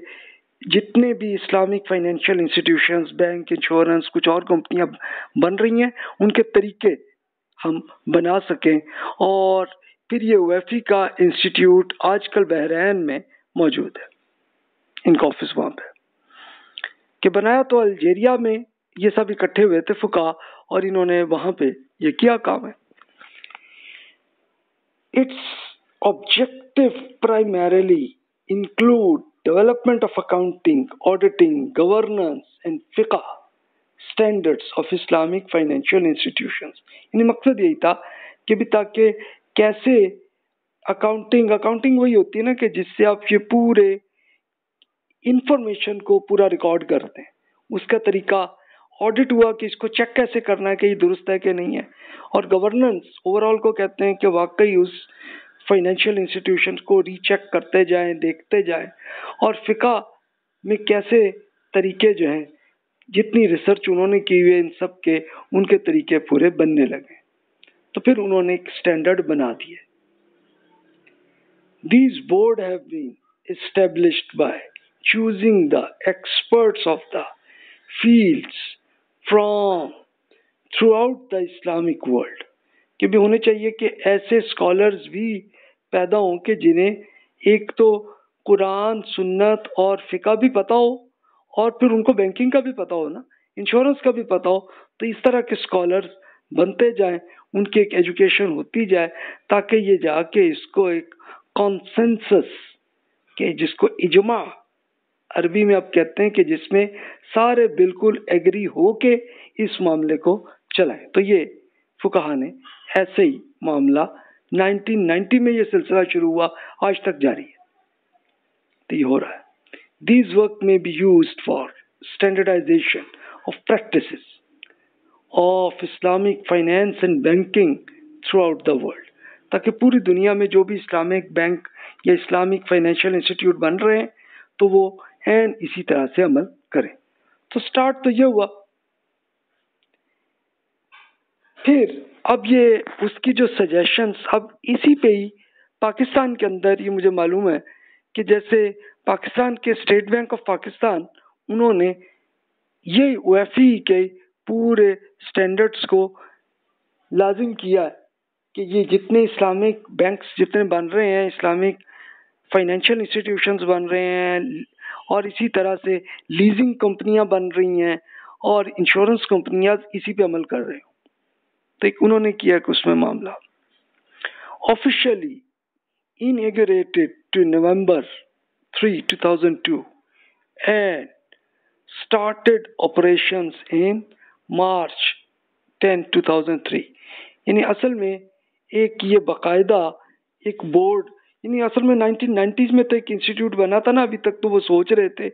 जितने भी Islamic financial institutions, bank, insurance, कुछ और कंपनियां बन रही हैं, उनके तरीके हम बना सकें। और फिर ये ओएफई का इंस्टीट्यूट आजकल बहरीन में मौजूद है, इनका ऑफिस वहाँ पर कि बनाया तो अल्जीरिया में ये सब इकट्ठे हुए थे फुका और इन्होंने वहाँ पे ये किया काम है। Its objective primarily include development of accounting, auditing, governance and फिका standards of Islamic financial institutions. यानी मकसद यही था कि भी ताकि कैसे अकाउंटिंग, अकाउंटिंग वही होती है ना कि जिससे आप ये पूरे इंफॉर्मेशन को पूरा रिकॉर्ड करते हैं, उसका तरीका। ऑडिट हुआ कि इसको चेक कैसे करना है कि ये दुरुस्त है कि नहीं है। और गवर्नेंस ओवरऑल को कहते हैं कि वाकई उस फाइनेंशियल इंस्टीट्यूशन को रीचेक करते जाएं, देखते जाएं। और फिका में कैसे तरीके जो हैं, जितनी रिसर्च उन्होंने की हुई है इन सब के, उनके तरीके पूरे बनने लगे। तो फिर उन्होंने एक स्टैंडर्ड बना दिए। These board have been established by choosing the experts of the fields from throughout the Islamic world, कि भी होने चाहिए कि ऐसे scholars भी पैदा हों कि जिन्हें एक तो कुरान, सुन्नत और फ़िक़ा भी पता हो और फिर उनको बैंकिंग का भी पता हो ना, इंश्योरेंस का भी पता हो। तो इस तरह के scholars बनते जाएं, उनकी एक एजुकेशन होती जाए ताकि ये जाके इसको एक कॉन्सेंसस के, जिसको इजमा अरबी में आप कहते हैं, कि जिसमें सारे बिल्कुल एग्री हो के इस मामले को चलाएं। तो ये फुकाहा ने ऐसे ही मामला नाइनटीन नाइंटी में ये सिलसिला शुरू हुआ, आज तक जारी है। तो ये हो रहा है। These work may be used for standardisation of practices of Islamic finance and banking throughout the world, ताकि पूरी दुनिया में जो भी इस्लामिक बैंक या इस्लामिक फाइनेंशियल इंस्टीट्यूट बन रहे हैं तो वो एंड इसी तरह से अमल करें। तो स्टार्ट तो ये हुआ। फिर अब ये उसकी जो सजेशंस, अब इसी पे ही पाकिस्तान के अंदर ये मुझे मालूम है कि जैसे पाकिस्तान के स्टेट बैंक ऑफ पाकिस्तान, उन्होंने ये ओएफई के पूरे स्टैंडर्ड्स को लाजिम किया कि ये जितने इस्लामिक बैंक्स जितने बन रहे हैं, इस्लामिक फाइनेंशियल इंस्टीट्यूशंस बन रहे हैं और इसी तरह से लीजिंग कंपनियां बन रही हैं और इंश्योरेंस कंपनियां इसी पे अमल कर रहे हो। तो एक उन्होंने किया कि उसमें मामला officially inaugurated to November three two thousand two and started operations in March ten two thousand three. यानी असल में एक ये बाकायदा एक बोर्ड, यानी असल में नाइनटीन नाइंटीज़ में तो एक इंस्टीट्यूट बना था ना, अभी तक तो वो सोच रहे थे,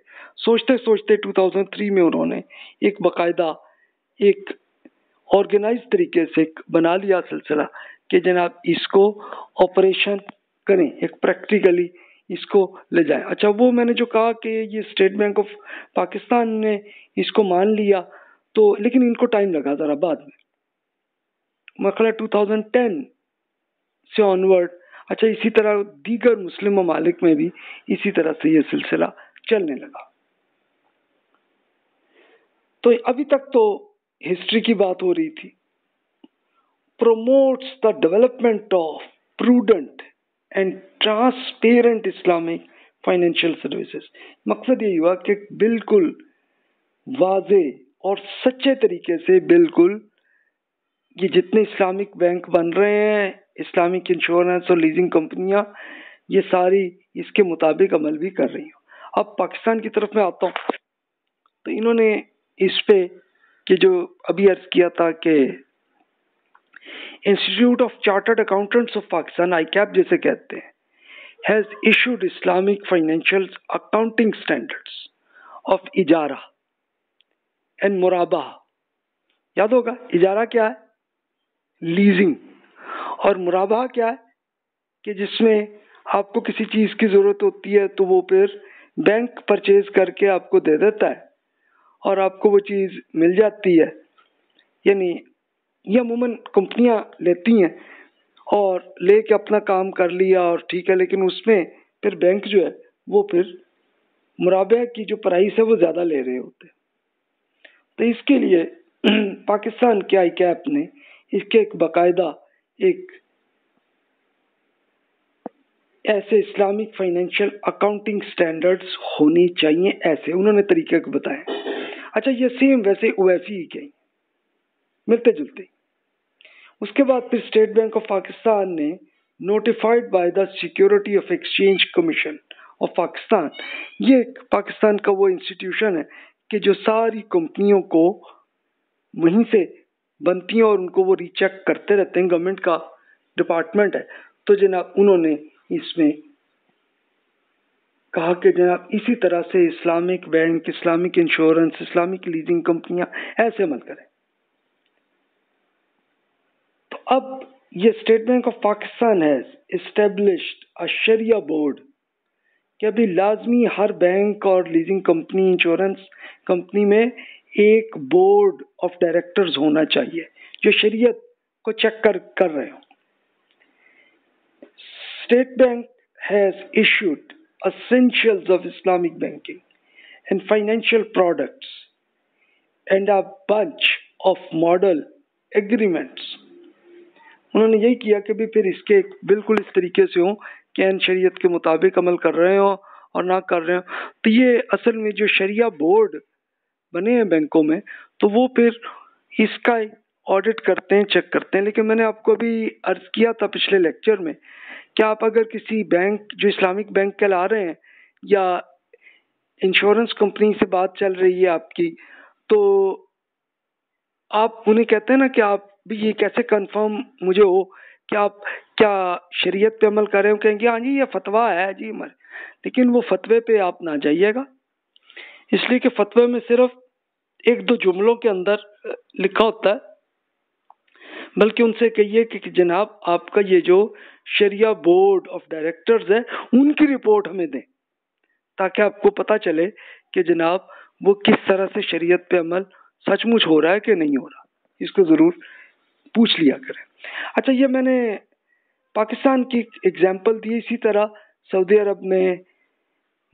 सोचते सोचते टू थाउजेंड थ्री में उन्होंने एक बाकायदा एक ऑर्गेनाइज तरीके से बना लिया सिलसिला कि जनाब इसको ऑपरेशन करें, एक प्रैक्टिकली इसको ले जाएं। अच्छा, वो मैंने जो कहा कि ये स्टेट बैंक ऑफ पाकिस्तान ने इसको मान लिया, तो लेकिन इनको टाइम लगा ज़रा बाद में। मरहला टू थाउज़ेंड टेन से ऑनवर्ड। अच्छा, इसी तरह दीगर मुस्लिम ममालिक में भी इसी तरह से ये सिलसिला चलने लगा। तो अभी तक तो हिस्ट्री की बात हो रही थी। promotes the development of prudent and transparent Islamic financial services। मकसद ये हुआ कि बिल्कुल वाजे और सच्चे तरीके से बिल्कुल ये जितने इस्लामिक बैंक बन रहे हैं, इस्लामिक इंश्योरेंस और लीजिंग कंपनियां, ये सारी इसके मुताबिक अमल भी कर रही हैं। अब पाकिस्तान की तरफ में आता हूँ तो इन्होंने इस पे कि जो अभी अर्ज किया था कि institute of chartered accountants of Pakistan I CAP जैसे कहते हैं has issued Islamic financial accounting standards of इजारा एंड मुराबा। याद होगा इजारा क्या है, लीजिंग, और मुराबा क्या है कि जिसमें आपको किसी चीज़ की ज़रूरत होती है तो वो फिर बैंक परचेज करके आपको दे देता है और आपको वो चीज़ मिल जाती है। यानी ये अमूमन कंपनियां लेती हैं और लेके अपना काम कर लिया और ठीक है, लेकिन उसमें फिर बैंक जो है वो फिर मुराबे की जो प्राइस है वो ज़्यादा ले रहे होते। तो इसके लिए पाकिस्तान के आई कैप ने इसके एक बाकायदा एक ऐसे इस्लामिक फाइनेंशियल अकाउंटिंग स्टैंडर्ड्स होनी चाहिए, ऐसे उन्होंने तरीके को बताया। अच्छा, ये सेम वैसे ओआईएफआई ही गई मिलते जुलते। उसके बाद फिर स्टेट बैंक ऑफ पाकिस्तान ने notified by the security of exchange commission of Pakistan, ये पाकिस्तान का वो इंस्टीट्यूशन है कि जो सारी कंपनियों को वहीं से बनती हैं और उनको वो रीचेक करते रहते हैं, गवर्नमेंट का डिपार्टमेंट है। तो जनाब उन्होंने इसमें कहा कि जनाब इसी तरह से Islamic bank, Islamic insurance, Islamic leasing कंपनियां ऐसे अमल करें। तो अब ये state bank of Pakistan has established a Shariah board कि अभी लाजमी हर बैंक और लीजिंग कंपनी, इंश्योरेंस कंपनी में एक बोर्ड ऑफ डायरेक्टर्स होना चाहिए जो शरीयत को चेक कर कर रहे हो। State bank has issued essentials of Islamic banking and financial products and a bunch of model agreements. उन्होंने यही किया कि भी फिर इसके बिल्कुल इस तरीके से हो कि एन शरीयत के मुताबिक अमल कर रहे हो और ना कर रहे हो। तो ये असल में जो शरिया बोर्ड बने हैं बैंकों में तो वो फिर इसका ऑडिट करते हैं, चेक करते हैं। लेकिन मैंने आपको अभी अर्ज़ किया था पिछले लेक्चर में कि आप अगर किसी बैंक जो इस्लामिक बैंक कहला रहे हैं या इंश्योरेंस कंपनी से बात चल रही है आपकी, तो आप उन्हें कहते हैं ना कि आप भी ये कैसे कंफर्म मुझे हो कि आप क्या शरीयत पे अमल कर रहे हो। कहेंगे हाँ जी ये फतवा है जी मर, लेकिन वो फतवे पे आप ना जाइएगा, इसलिए कि फतवे में सिर्फ एक दो जुमलों के अंदर लिखा होता है, बल्कि उनसे कहिए कि जनाब आपका ये जो शरिया बोर्ड ऑफ डायरेक्टर्स है उनकी रिपोर्ट हमें दें ताकि आपको पता चले कि जनाब वो किस तरह से शरीयत पे अमल सचमुच हो रहा है कि नहीं हो रहा, इसको ज़रूर पूछ लिया करें। अच्छा, ये मैंने पाकिस्तान की एग्जाम्पल दी, इसी तरह सऊदी अरब में,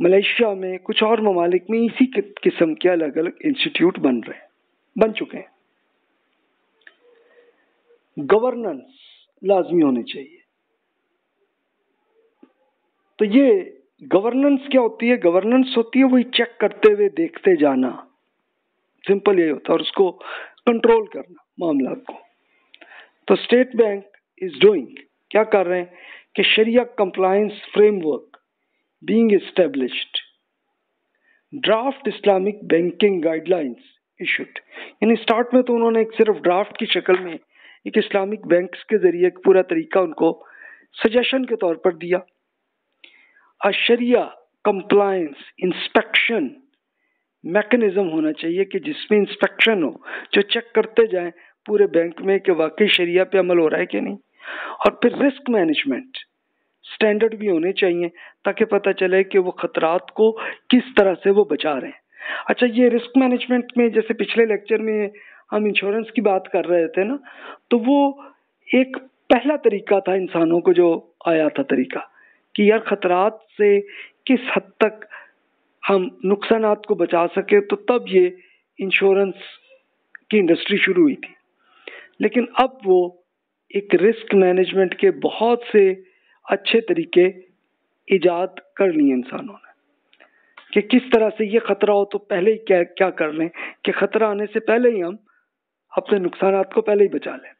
मलेशिया में, कुछ और ममालिक में इसी किस्म के अलग अलग इंस्टीट्यूट बन रहे हैं, बन चुके हैं। गवर्नेंस लाजमी होने चाहिए। तो ये गवर्नेंस क्या होती है, गवर्नेंस होती है वही चेक करते हुए देखते जाना, सिंपल ये होता है, और उसको कंट्रोल करना मामला को। तो स्टेट बैंक इज डूइंग, क्या कर रहे हैं कि शरिया compliance framework being established, draft Islamic banking guidelines issued। यानी स्टार्ट में तो उन्होंने सिर्फ ड्राफ्ट की शक्ल में एक इस्लामिक बैंक के जरिए एक पूरा तरीका उनको सजेशन के तौर पर दिया। A Shariah compliance inspection mechanism होना चाहिए कि जिसमें इंस्पेक्शन हो, जो चेक करते जाएं पूरे बैंक में कि वाकई शरिया पे अमल हो रहा है कि नहीं। और फिर रिस्क मैनेजमेंट स्टैंडर्ड भी होने चाहिए ताकि पता चले कि वो खतरात को किस तरह से वो बचा रहे हैं। अच्छा, ये रिस्क मैनेजमेंट में जैसे पिछले लेक्चर में हम इंश्योरेंस की बात कर रहे थे ना, तो वो एक पहला तरीका था इंसानों को जो आया था तरीका कि यार खतरात से किस हद तक हम नुकसानात को बचा सके, तो तब ये इंश्योरेंस की इंडस्ट्री शुरू हुई थी। लेकिन अब वो एक रिस्क मैनेजमेंट के बहुत से अच्छे तरीके इजाद कर लिए इंसानों ने कि किस तरह से ये ख़तरा हो तो पहले ही क्या क्या कर लें कि ख़तरा आने से पहले ही हम अपने नुकसानात को पहले ही बचा लें।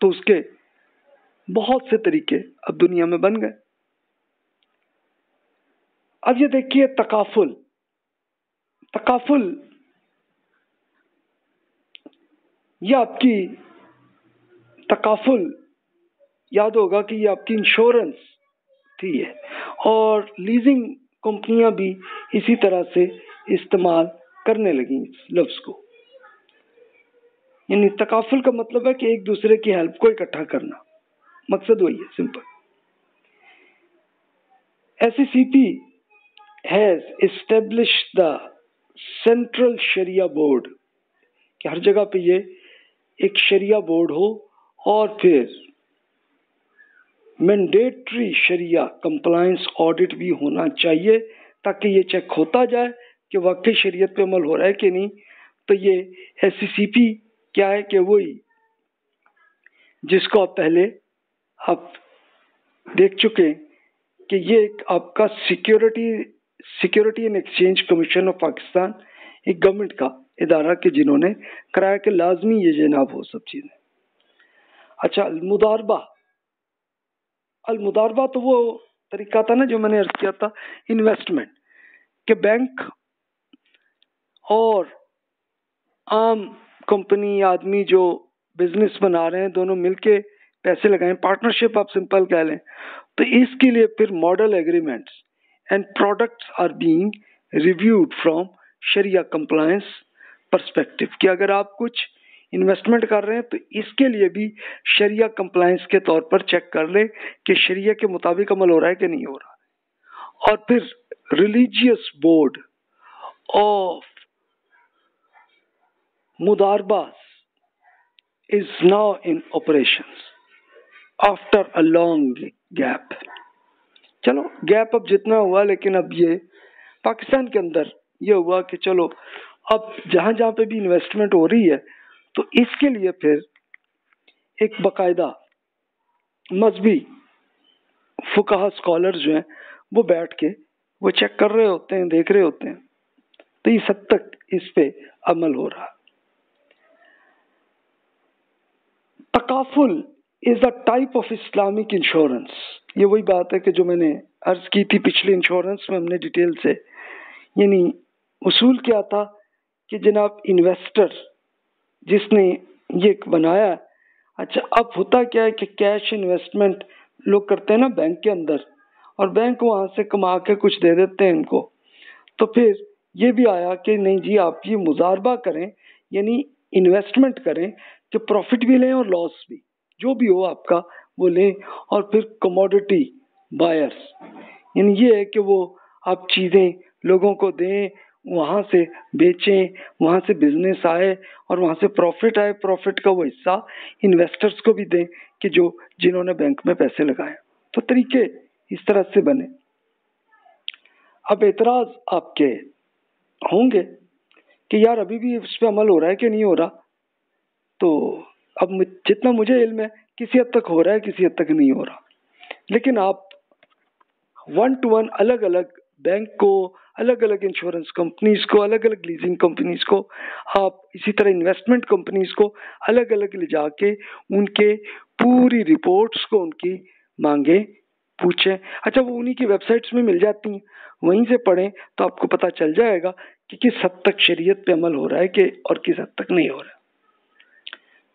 तो उसके बहुत से तरीके अब दुनिया में बन गए। अब ये देखिए तकाफुल, तकाफुल यह आपकी तकाफुल याद होगा कि ये आपकी इंश्योरेंस थी है, और लीजिंग कंपनियां भी इसी तरह से इस्तेमाल करने लगी इस लफ्ज़ को। यानी तकाफुल का मतलब है कि एक दूसरे की हेल्प को इकट्ठा करना, मकसद वही है simple. S E C P has established the central sharia board कि हर जगह पे ये एक शरिया बोर्ड हो, और फिर मैंडेटरी शरिया कंप्लायंस ऑडिट भी होना चाहिए ताकि ये चेक होता जाए कि वाकई शरीयत पे अमल हो रहा है कि नहीं। तो ये एस ई सी पी क्या है कि वही जिसको आप पहले आप देख चुके कि ये एक आपका security security and exchange commission of Pakistan एक गवर्नमेंट का इदारा के जिन्होंने कराया कि लाजमी ये जनाब हो सब चीज़ें। अच्छा अलमुदारबा, अलमुदारबा तो वो तरीका था ना जो मैंने अर्ज किया था इन्वेस्टमेंट के बैंक और आम कंपनी आदमी जो बिजनेस बना रहे हैं दोनों मिलके पैसे लगाएं, पार्टनरशिप आप सिंपल कह लें। तो इसके लिए फिर model agreements and products are being reviewed from sharia compliance perspective कि अगर आप कुछ इन्वेस्टमेंट कर रहे हैं तो इसके लिए भी शरिया compliance के तौर पर चेक कर लें कि शरिया के मुताबिक अमल हो रहा है कि नहीं हो रहा। और फिर religious board of मुदारबास is now in operations after a long gap। चलो गैप अब जितना हुआ, लेकिन अब ये पाकिस्तान के अंदर ये हुआ कि चलो अब जहाँ जहाँ पे भी इन्वेस्टमेंट हो रही है तो इसके लिए फिर एक बाकायदा मजहबी फुकाहा स्कॉलर्स जो हैं वो बैठ के वो चेक कर रहे होते हैं, देख रहे होते हैं तो इस हद तक इस पे अमल हो रहा। तकाफुल is a type of Islamic insurance, ये वही बात है कि जो मैंने अर्ज की थी पिछले इंश्योरेंस में हमने डिटेल से। यानी उसूल क्या था कि जनाब इन्वेस्टर जिसने ये बनाया, अच्छा अब होता क्या है कि कैश इन्वेस्टमेंट लोग करते हैं ना बैंक के अंदर, और बैंक वहाँ से कमा के कुछ दे देते हैं इनको। तो फिर ये भी आया कि नहीं जी आप ये मुजारबा करें, यानी इन्वेस्टमेंट करें कि प्रॉफिट भी लें और लॉस भी जो भी हो आपका वो लें। और फिर कमोडिटी बायर्स, यानी ये है कि वो आप चीज़ें लोगों को दें, वहाँ से बेचें, वहाँ से बिजनेस आए और वहाँ से प्रॉफिट आए, प्रॉफिट का वो हिस्सा इन्वेस्टर्स को भी दें कि जो जिन्होंने बैंक में पैसे लगाए। तो तरीके इस तरह से बने। अब एतराज़ आपके होंगे कि यार अभी भी उस पर अमल हो रहा है कि नहीं हो रहा। तो अब जितना मुझे इल्म है किसी हद तक हो रहा है, किसी हद तक नहीं हो रहा। लेकिन आप वन टू वन अलग अलग बैंक को, अलग अलग इंश्योरेंस कंपनीज को, अलग अलग लीजिंग कंपनीज को, आप इसी तरह इन्वेस्टमेंट कंपनीज को अलग अलग ले जाके उनके पूरी रिपोर्ट्स को, उनकी मांगे पूछें। अच्छा वो उन्हीं की वेबसाइट्स में मिल जाती हैं, वहीं से पढ़ें तो आपको पता चल जाएगा कि किस हद तक शरीयत पे अमल हो रहा है कि और किस हद तक नहीं हो रहा।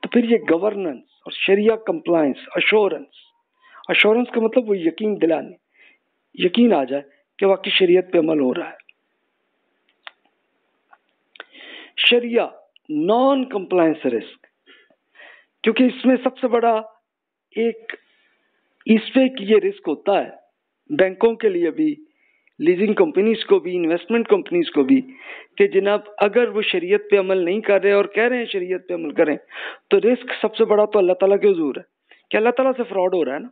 तो फिर ये गवर्नेंस और शरिया कंप्लायंस अश्योरेंस, अश्योरेंस का मतलब वो यकीन दिलाने, यकीन आ जाए कि वाकई शरीयत पे अमल हो रहा है। शरिया नॉन कंप्लायंस रिस्क, क्योंकि इसमें सबसे बड़ा एक इस पे कि ये रिस्क होता है बैंकों के लिए भी, लीजिंग कंपनीज को भी, इन्वेस्टमेंट कंपनीज को भी, कि जनाब अगर वो शरीयत पे अमल नहीं कर रहे और कह रहे हैं शरीयत पे अमल करें, तो रिस्क सबसे बड़ा तो अल्लाह ताला के हुजूर है कि अल्लाह ताला से फ्रॉड हो रहा है ना,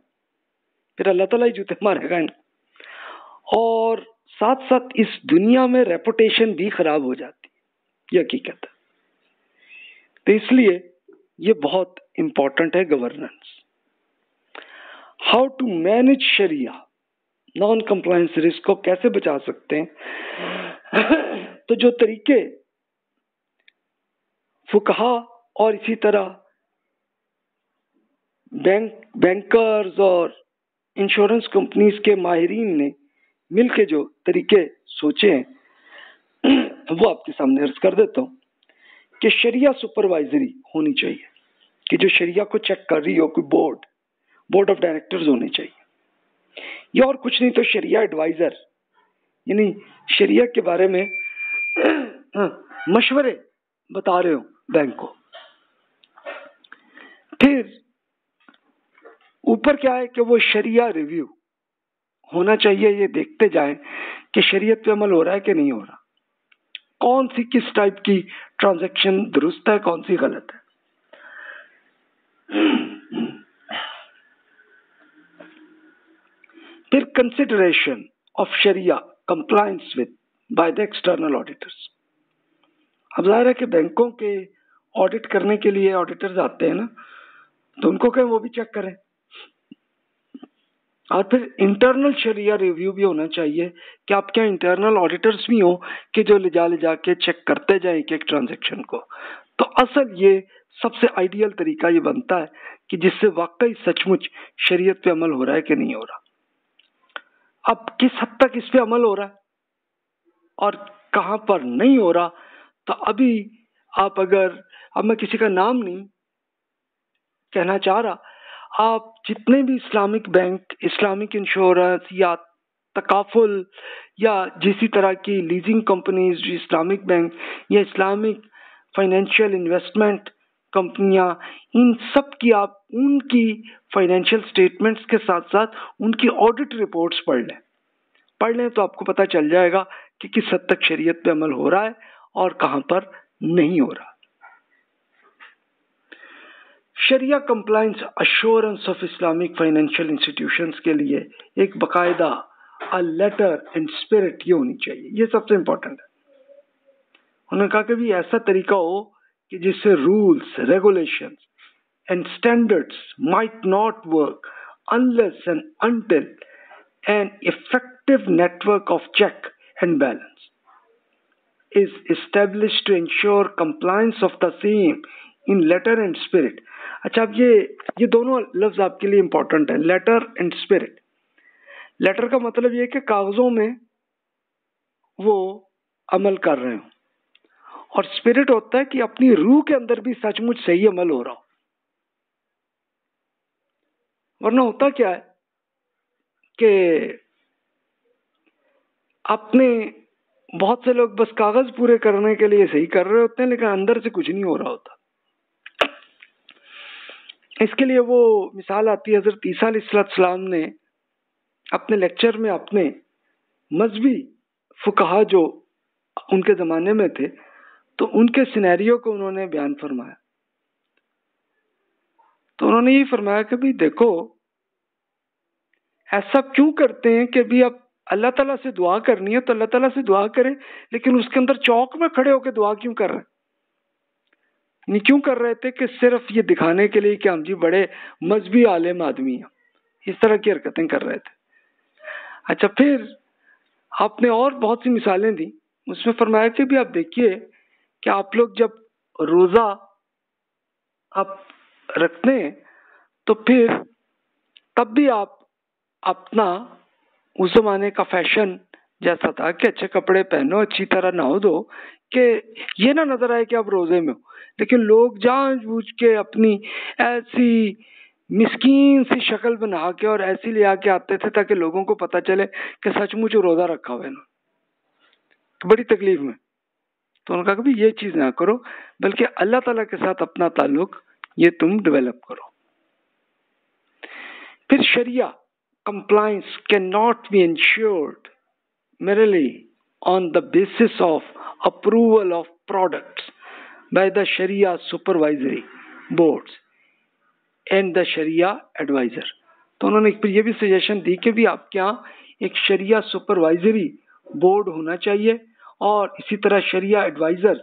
फिर अल्लाह ताला ही जूते मारेगा इनको। और साथ साथ इस दुनिया में रेपुटेशन भी खराब हो जाती है, ये हकीकत है। तो इसलिए ये बहुत इम्पॉर्टेंट है governance, how to manage Shariah, non compliance risk को कैसे बचा सकते हैं। तो जो तरीके फुकहा और इसी तरह बैंक बैंकर्स और इंश्योरेंस कंपनीज के माहिरीन ने मिलके जो तरीके सोचे हैं वो आपके सामने अर्ज कर देता हूँ कि शरिया सुपरवाइजरी होनी चाहिए, कि जो शरिया को चेक कर रही हो कोई बोर्ड बोर्ड ऑफ डायरेक्टर्स होने चाहिए, या और कुछ नहीं तो शरिया एडवाइजर, यानी शरिया के बारे में मशवरे बता रहे हो बैंक को। फिर ऊपर क्या है कि वो शरिया रिव्यू होना चाहिए, ये देखते जाए कि शरीयत पे अमल हो रहा है कि नहीं हो रहा, कौन सी किस टाइप की ट्रांजैक्शन दुरुस्त है, कौन सी गलत है। फिर consideration of Shariah compliance with by the external auditors. अब जाहिर है कि बैंकों के ऑडिट करने के लिए ऑडिटर्स आते हैं ना, तो उनको कहें वो भी चेक करें। और फिर इंटरनल शरिया रिव्यू भी होना चाहिए कि आपके यहाँ इंटरनल ऑडिटर्स भी हों कि जो ले जा ले जा के चेक करते जाएं एक एक ट्रांजैक्शन को। तो असल ये सबसे आइडियल तरीका ये बनता है कि जिससे वाकई सचमुच शरीयत पे अमल हो रहा है कि नहीं हो रहा, अब किस हद तक इस पे अमल हो रहा है और कहाँ पर नहीं हो रहा। तो अभी आप अगर, अब मैं किसी का नाम नहीं कहना चाह रहा, आप जितने भी इस्लामिक बैंक, इस्लामिक इंश्योरेंस या तकाफुल या जिसी तरह की लीजिंग कंपनीज, इस्लामिक बैंक या इस्लामिक फाइनेंशियल इन्वेस्टमेंट कंपनियां, इन सब की आप उनकी फाइनेंशियल स्टेटमेंट्स के साथ साथ उनकी ऑडिट रिपोर्ट्स पढ़ लें पढ़ लें तो आपको पता चल जाएगा कि किस हद तक शरीयत पे अमल हो रहा है और कहाँ पर नहीं हो रहा। शरिया compliance assurance of Islamic financial institutions के लिए एक बकायदा अ लेटर एंड स्पिरिट ये होनी चाहिए, ये सबसे इम्पोर्टेंट है। उन्होंने कहा कि भी ऐसा तरीका हो कि जिससे rules, regulations and standards might not work unless and until an effective network of check and balance is established to ensure compliance of the same in letter and spirit. अच्छा, अब ये ये दोनों लफ्ज आपके लिए इम्पोर्टेंट है, लेटर एंड स्पिरिट। लेटर का मतलब ये है कि कागजों में वो अमल कर रहे हो, और स्पिरिट होता है कि अपनी रूह के अंदर भी सचमुच सही अमल हो रहा हो। वरना होता क्या है कि अपने बहुत से लोग बस कागज पूरे करने के लिए सही कर रहे होते हैं, लेकिन अंदर से कुछ नहीं हो रहा होता। इसके लिए वो मिसाल आती है, हजरत ईसा अलैहिस्सलाम ने अपने लेक्चर में अपने मजहबी फुकहा जो उनके ज़माने में थे, तो उनके सिनेरियो को उन्होंने बयान फरमाया। तो उन्होंने ये फरमाया कि भी देखो, ऐसा क्यों करते हैं कि भी अब अल्लाह ताला से दुआ करनी है तो अल्लाह ताला से दुआ करें, लेकिन उसके अंदर चौक में खड़े होकर दुआ क्यों कर रहे हैं? नहीं क्यों कर रहे थे कि सिर्फ ये दिखाने के लिए कि हम जी बड़े मजहबी आलिम आदमी हैं, इस तरह की हरकतें कर रहे थे। अच्छा, फिर आपने और बहुत सी मिसालें दी, उसमें फरमाया कि भी आप देखिए कि आप लोग जब रोज़ा आप रखते हैं तो फिर तब भी आप अपना उस जमाने का फैशन जैसा था कि अच्छे कपड़े पहनो, अच्छी तरह नहा धो के, ये ना नजर आए कि आप रोजे में हो। लेकिन लोग जानबूझ के अपनी ऐसी मिस्कीन सी शक्ल बना के और ऐसी ले आके आते थे ताकि लोगों को पता चले कि सचमुच रोजा रखा हुआ है ना, तो बड़ी तकलीफ में। तो उनका कभी ये चीज ना करो, बल्कि अल्लाह ताला के साथ अपना ताल्लुक ये तुम डेवलप करो। फिर शरिया compliance can not be ensured merely on the basis of approval of products by the Sharia supervisory boards and the Sharia advisor. तो उन्होंने फिर ये भी सजेशन दी कि भी आपके यहाँ एक शरिया सुपरवाइजरी बोर्ड होना चाहिए और इसी तरह शरिया एडवाइजर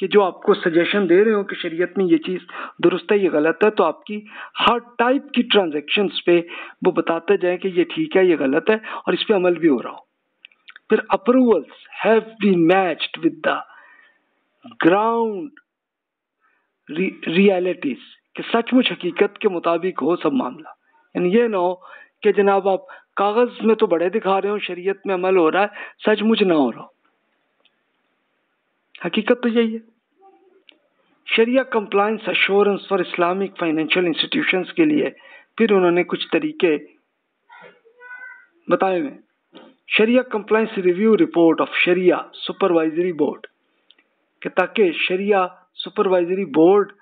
कि जो आपको सजेशन दे रहे हो कि शरीयत में ये चीज़ दुरुस्त है ये गलत है, तो आपकी हर टाइप की ट्रांजैक्शंस पे वो बताते जाएं कि ये ठीक है ये गलत है और इस पे अमल भी हो रहा हो. फिर approvals have been matched with the ground realities कि सचमुच हकीकत के मुताबिक हो सब मामला. यानी ये ना हो कि जनाब आप कागज़ में तो बड़े दिखा रहे हो शरीयत में अमल हो रहा है, सचमुच ना हो रहा हो. हकीकत तो यही है. शरिया compliance assurance for Islamic financial institutions के लिए फिर उन्होंने कुछ तरीके बताए हुए. शरिया compliance review report of Shariah supervisory board के ताकि शरिया सुपरवाइजरी बोर्ड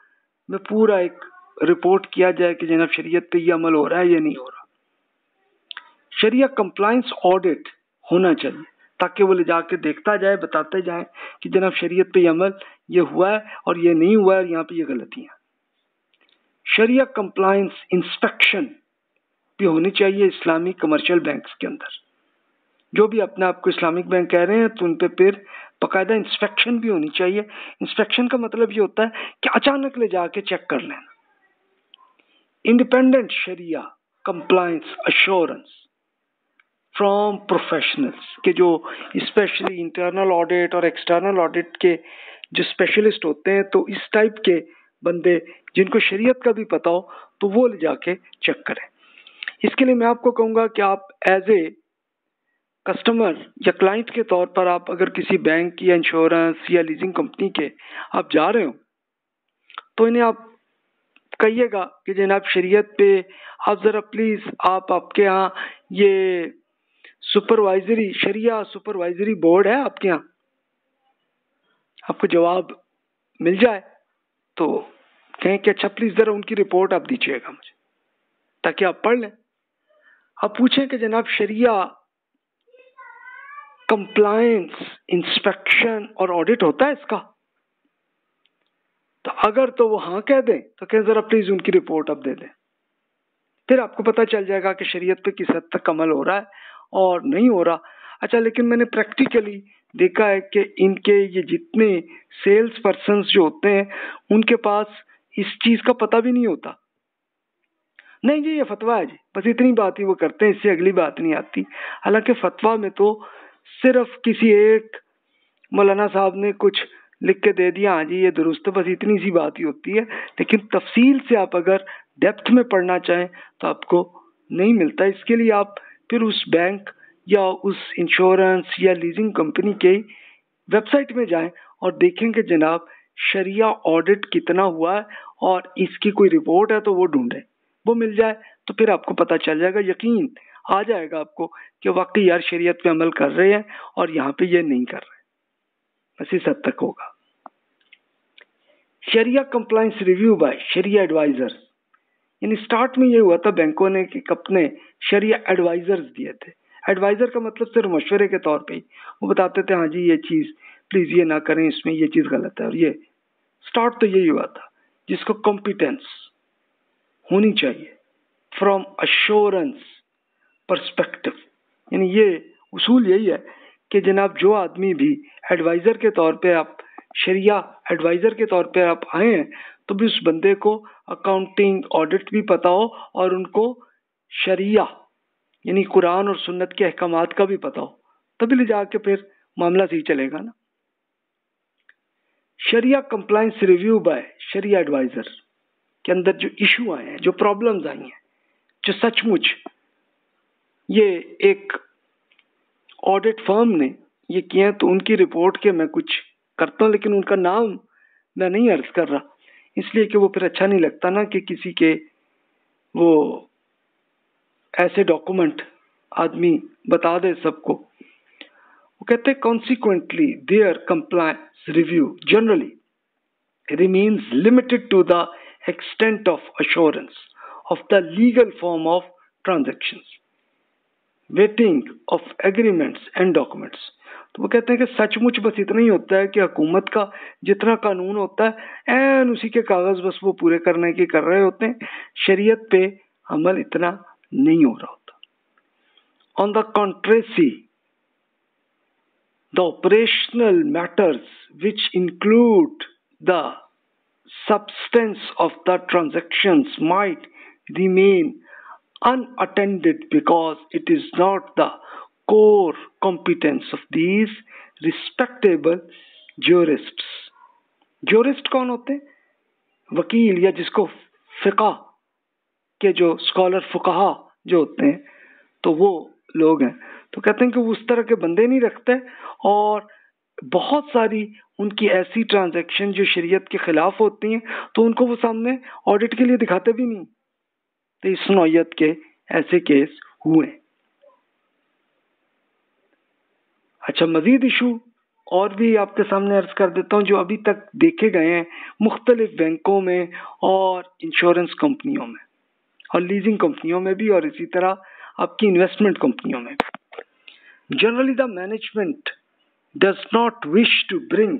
में पूरा एक रिपोर्ट किया जाए कि जनाब शरीयत पे ये अमल हो रहा है या नहीं हो रहा. शरिया कंप्लायंस ऑडिट होना चाहिए ताकि वो ले जाके देखता जाए बताते जाए कि जनाब शरीयत पे ये अमल ये हुआ है और ये नहीं हुआ है और यहाँ पे ये गलतियाँ. शरिया कंप्लायंस इंस्पेक्शन भी होनी चाहिए इस्लामी कमर्शियल बैंक्स के अंदर. जो भी अपने आप को इस्लामिक बैंक कह रहे हैं तो उन पे फिर बाकायदा इंस्पेक्शन भी होनी चाहिए. इंस्पेक्शन का मतलब ये होता है कि अचानक ले जाके चेक कर लेना. Independent Shariah compliance assurance from professionals के जो स्पेशली इंटरनल ऑडिट और एक्सटर्नल ऑडिट के जो स्पेशलिस्ट होते हैं, तो इस टाइप के बंदे जिनको शरीयत का भी पता हो तो वो ले जाके चेक करें. इसके लिए मैं आपको कहूँगा कि आप एज ए कस्टमर या क्लाइंट के तौर पर आप अगर किसी बैंक या इंश्योरेंस या लीजिंग कंपनी के आप जा रहे हो तो इन्हें आप कहिएगा कि जनाब शरीयत पे आप ज़रा प्लीज़ आप आपके यहाँ ये सुपरवाइजरी शरिया सुपरवाइजरी बोर्ड है आपके यहाँ, आपको जवाब मिल जाए तो कहें कि अच्छा प्लीज़ ज़रा उनकी रिपोर्ट आप दीजिएगा मुझे ताकि आप पढ़ लें. आप पूछें कि जनाब शरिया कंप्लायंस इंस्पेक्शन और ऑडिट होता है इसका, तो अगर तो वो हाँ कह दें तो कहें ज़रा प्लीज़ उनकी रिपोर्ट आप दे दें. फिर आपको पता चल जाएगा कि शरीयत पे किस हद तक अमल हो रहा है और नहीं हो रहा. अच्छा, लेकिन मैंने प्रैक्टिकली देखा है कि इनके ये जितने सेल्स पर्सन्स जो होते हैं उनके पास इस चीज़ का पता भी नहीं होता. नहीं जी ये फतवा है जी, बस इतनी बात ही वो करते हैं, इससे अगली बात नहीं आती. हालांकि फतवा में तो सिर्फ किसी एक मौलाना साहब ने कुछ लिख के दे दिया हाँ जी ये दुरुस्त, बस इतनी सी बात ही होती है. लेकिन तफसील से आप अगर डेप्थ में पढ़ना चाहें तो आपको नहीं मिलता. इसके लिए आप फिर उस बैंक या उस इंश्योरेंस या लीजिंग कंपनी के वेबसाइट में जाएं और देखें कि जनाब शरिया ऑडिट कितना हुआ है और इसकी कोई रिपोर्ट है तो वो ढूंढें. वो मिल जाए तो फिर आपको पता चल जाएगा, यकीन आ जाएगा आपको कि वाकई यार शरीयत पे अमल कर रहे हैं और यहाँ पे ये नहीं कर रहे. बस इस हद तक होगा. शरिया compliance review by Shariah advisers. यानी स्टार्ट में ये हुआ था बैंकों ने कि अपने शरिया एडवाइजर्स दिए थे. एडवाइज़र का मतलब सिर्फ मशवरे के तौर पे ही वो बताते थे हाँ जी ये चीज़ प्लीज़ ये ना करें, इसमें ये चीज़ गलत है. और ये स्टार्ट तो यही हुआ था जिसको कॉम्पिटेंस होनी चाहिए फ्रॉम अश्योरेंस परस्पेक्टिव. यानी ये उसूल यही है कि जनाब जो आदमी भी एडवाइज़र के तौर पर आप शरिया एडवाइज़र के तौर पर आप आए हैं तो भी उस बंदे को अकाउंटिंग ऑडिट भी पता हो और उनको शरिया यानी कुरान और सुन्नत के अहकामात का भी पता हो, तभी ले जाके फिर मामला सही चलेगा ना. शरिया compliance review by Shariah adviser के अंदर जो इशू आए हैं, जो प्रॉब्लम्स आई हैं, जो सचमुच ये एक ऑडिट फर्म ने ये किए हैं तो उनकी रिपोर्ट के मैं कुछ करता हूँ, लेकिन उनका नाम मैं नहीं अर्ज कर रहा इसलिए कि वो फिर अच्छा नहीं लगता ना कि किसी के वो ऐसे डॉक्यूमेंट आदमी बता दे सबको. वो कहते हैं consequently their compliance review generally remains limited to the extent of assurance of the legal form of transactions. Vetting of agreements and documents. तो वो कहते हैं कि सचमुच बस इतना ही होता है कि हुकूमत का जितना कानून होता है एन उसी के कागज़ बस वो पूरे करने की कर रहे होते हैं, शरीयत पे अमल इतना नहीं हो रहा होता। On the contrary the operational matters which include the substance of the transactions might remain unattended because it is not the core competence of these respectable jurists। jurist कौन होते हैं? वकील या जिसको फिका के जो स्कॉलर फुकाहा जो होते हैं तो वो लोग हैं। तो कहते हैं कि वो उस तरह के बंदे नहीं रखते और बहुत सारी उनकी ऐसी ट्रांजैक्शन जो शरीयत के खिलाफ होती हैं तो उनको वो सामने ऑडिट के लिए दिखाते भी नहीं। तो इस नौयत के ऐसे केस हुए। अच्छा, मजीद इशू और भी आपके सामने अर्ज कर देता हूँ जो अभी तक देखे गए हैं मुख्तलिफ बैंकों में और इंश्योरेंस कंपनियों में और लीजिंग कंपनियों में भी और इसी तरह आपकी इन्वेस्टमेंट कंपनियों में। Generally the management does not wish to bring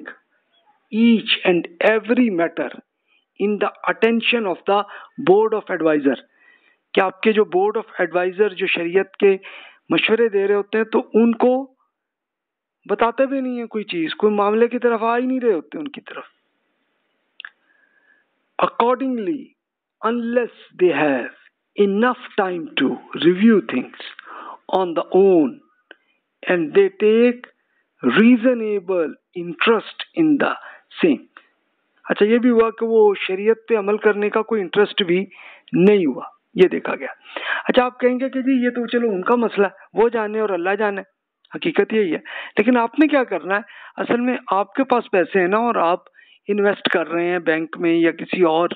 each and every matter in the attention of the board of adviser. कि आपके जो बोर्ड ऑफ एडवाइज़र जो शरीयत के मशवरे दे रहे होते हैं तो उनको बताते भी नहीं है कोई चीज़, कोई मामले की तरफ आ ही नहीं रहे होते उनकी तरफ। Accordingly unless they have enough time to review things on the own and they take reasonable interest in the same. अच्छा, ये भी हुआ कि वो शरीयत पे अमल करने का कोई इंटरेस्ट भी नहीं हुआ, ये देखा गया। अच्छा, आप कहेंगे कि जी ये तो चलो उनका मसला है, वो जाने और अल्लाह जाने, हकीकत यही है। लेकिन आपने क्या करना है, असल में आपके पास पैसे हैं ना और आप इन्वेस्ट कर रहे हैं बैंक में या किसी और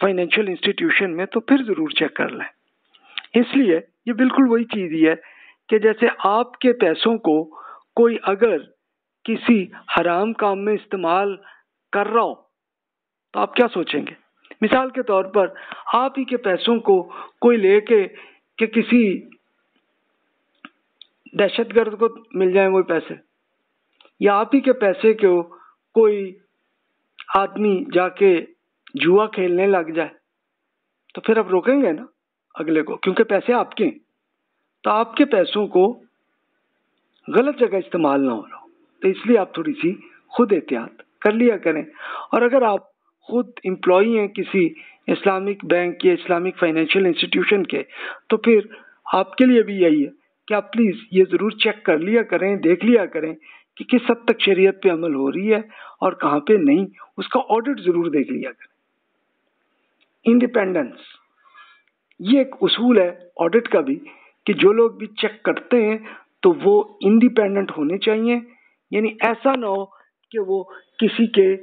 फाइनेंशियल इंस्टीट्यूशन में, तो फिर ज़रूर चेक कर लें। इसलिए ये बिल्कुल वही चीज़ ही है कि जैसे आपके पैसों को कोई अगर किसी हराम काम में इस्तेमाल कर रहा हो तो आप क्या सोचेंगे। मिसाल के तौर पर आप ही के पैसों को कोई लेके के किसी दहशतगर्द को मिल जाए वो पैसे, या आप ही के पैसे को कोई आदमी जाके जुआ खेलने लग जाए तो फिर आप रोकेंगे ना अगले को, क्योंकि पैसे आपके हैं। तो आपके पैसों को गलत जगह इस्तेमाल ना हो रहा हो, तो इसलिए आप थोड़ी सी खुद एहतियात कर लिया करें। और अगर आप खुद एम्प्लॉई हैं किसी इस्लामिक बैंक या इस्लामिक फाइनेंशियल इंस्टीट्यूशन के, तो फिर आपके लिए भी यही है कि आप प्लीज़ ये ज़रूर चेक कर लिया करें, देख लिया करें कि किस हद तक शरीयत पे अमल हो रही है और कहाँ पे नहीं, उसका ऑडिट ज़रूर देख लिया करें। इंडिपेंडेंस, ये एक उसूल है ऑडिट का भी कि जो लोग भी चेक करते हैं तो वो इंडिपेंडेंट होने चाहिए, यानी ऐसा ना हो कि वो किसी के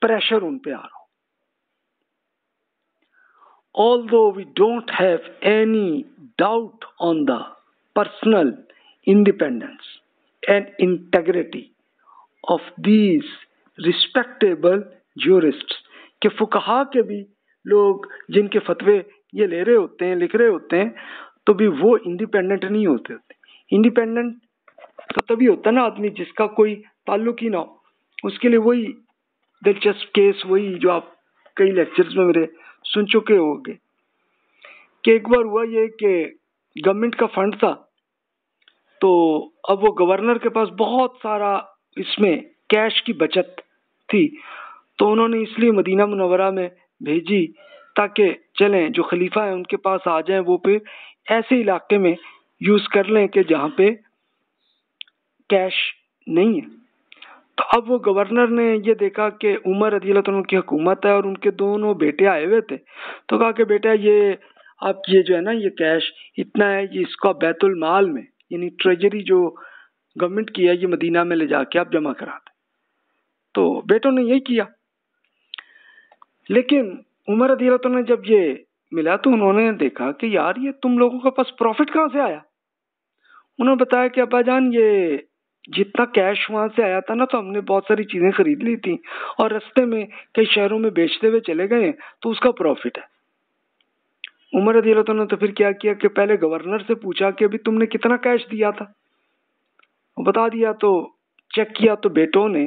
प्रेशर उन पे आ रहा हो। Although we don't have any doubt on the personal independence and integrity of these respectable jurists. के फुकहा के भी लोग जिनके फतवे ये ले रहे होते हैं, लिख रहे होते हैं, तो भी वो इंडिपेंडेंट नहीं होते होते। इंडिपेंडेंट तो तभी होता ना आदमी जिसका कोई ताल्लुक ही ना हो। उसके लिए वही दिलचस्प केस, वही जो आप कई लेक्चर्स में मेरे सुन चुके होंगे कि एक बार हुआ ये कि गवर्नमेंट का फंड था, तो अब वो गवर्नर के पास बहुत सारा इसमें कैश की बचत थी, तो उन्होंने इसलिए मदीना मुनव्वरा में भेजी ताकि चलें जो खलीफा है उनके पास आ जाएं, वो पे ऐसे इलाके में यूज़ कर लें कि जहाँ पे कैश नहीं है। तो अब वो गवर्नर ने ये देखा कि उमर रज़ियल्लाहु अन्हु की हुकूमत है और उनके दोनों बेटे आए हुए थे, तो कहा कि बेटा ये आप ये जो है ना ये कैश इतना है, ये इसका बैतुल माल में यानी ट्रेजरी जो गवर्नमेंट की है ये मदीना में ले जाके आप जमा करा दें। तो बेटों ने यही किया। लेकिन उमर रज़ियल्लाहु अन्हु ने जब ये मिला तो उन्होंने देखा कि यार ये तुम लोगों के पास प्रॉफिट कहाँ से आया। उन्होंने बताया कि अब्बा जान ये जितना कैश वहाँ से आया था ना, तो हमने बहुत सारी चीज़ें खरीद ली थी और रास्ते में कई शहरों में बेचते हुए चले गए, तो उसका प्रॉफिट है। उमर रज़ी अल्लाह ने तो फिर क्या किया कि पहले गवर्नर से पूछा कि अभी तुमने कितना कैश दिया था, बता दिया, तो चेक किया तो बेटों ने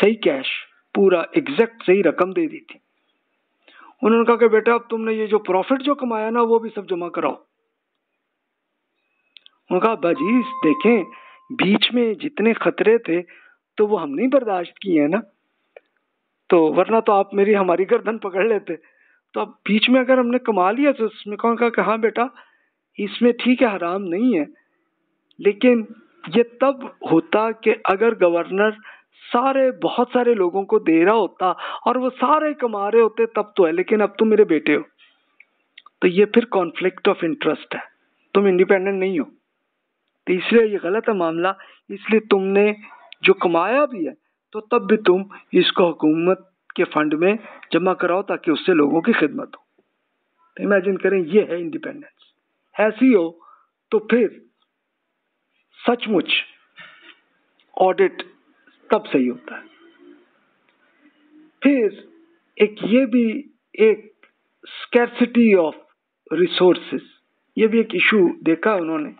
सही कैश पूरा एग्जैक्ट सही रकम दे दी थी। उन्होंने कहा कि बेटा अब तुमने ये जो प्रॉफिट जो कमाया ना वो भी सब जमा कराओ। उन्होंने कहा अब्बा जी देखें बीच में जितने खतरे थे तो वो हमने ही बर्दाश्त किए हैं ना, तो वरना तो आप मेरी हमारी गर्दन पकड़ लेते, तो अब बीच में अगर हमने कमा लिया तो उसमें कौन कहा कि हाँ बेटा इसमें ठीक है हराम नहीं है, लेकिन ये तब होता कि अगर गवर्नर सारे बहुत सारे लोगों को दे रहा होता और वो सारे कमा रहे होते तब तो है, लेकिन अब तुम मेरे बेटे हो तो ये फिर कॉन्फ्लिक्ट ऑफ इंटरेस्ट है, तुम इंडिपेंडेंट नहीं हो, तो इसलिए ये गलत है मामला। इसलिए तुमने जो कमाया भी है तो तब भी तुम इसको हुकूमत के फंड में जमा कराओ ताकि उससे लोगों की खिदमत हो। तो इमेजिन करें ये है इंडिपेंडेंस। ऐसी हो तो फिर सचमुच ऑडिट तब सही होता है। फिर एक ये भी एक स्कैर्सिटी ऑफ रिसोर्सेज, ये भी एक इशू देखा उन्होंने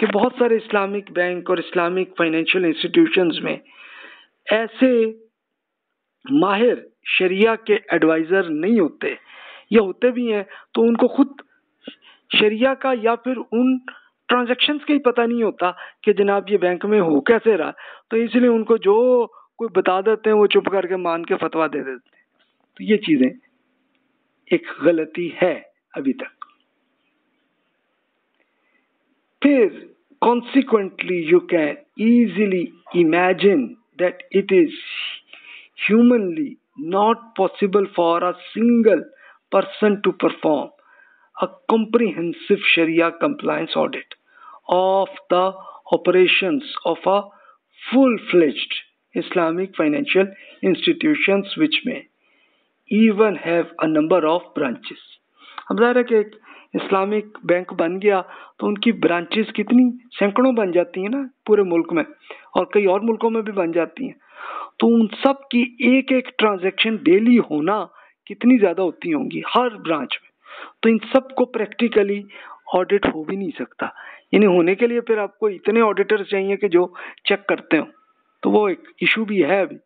कि बहुत सारे इस्लामिक बैंक और इस्लामिक फाइनेंशियल इंस्टीट्यूशंस में ऐसे माहिर शरिया के एडवाइज़र नहीं होते, या होते भी हैं तो उनको खुद शरिया का या फिर उन ट्रांजैक्शंस का ही पता नहीं होता कि जनाब ये बैंक में हो कैसे रहा, तो इसलिए उनको जो कोई बता देते हैं वो चुप करके मान के फतवा दे देते हैं। तो ये चीज़ें एक गलती है अभी तक। फिर consequently you can easily imagine that it is humanly not possible for a single person to perform a comprehensive Sharia compliance audit of the operations of a full-fledged Islamic financial institutions which may even have a number of branches. अब ज़ाहिर है कि एक Islamic bank बन गया तो उनकी branches कितनी सैकड़ों बन जाती हैं ना पूरे मुल्क में, और कई और मुल्कों में भी बन जाती हैं, तो उन सब की एक एक ट्रांजैक्शन डेली होना कितनी ज़्यादा होती होंगी हर ब्रांच में, तो इन सब को प्रैक्टिकली ऑडिट हो भी नहीं सकता। यानी होने के लिए फिर आपको इतने ऑडिटर्स चाहिए कि जो चेक करते हो, तो वो एक इशू भी है अभी।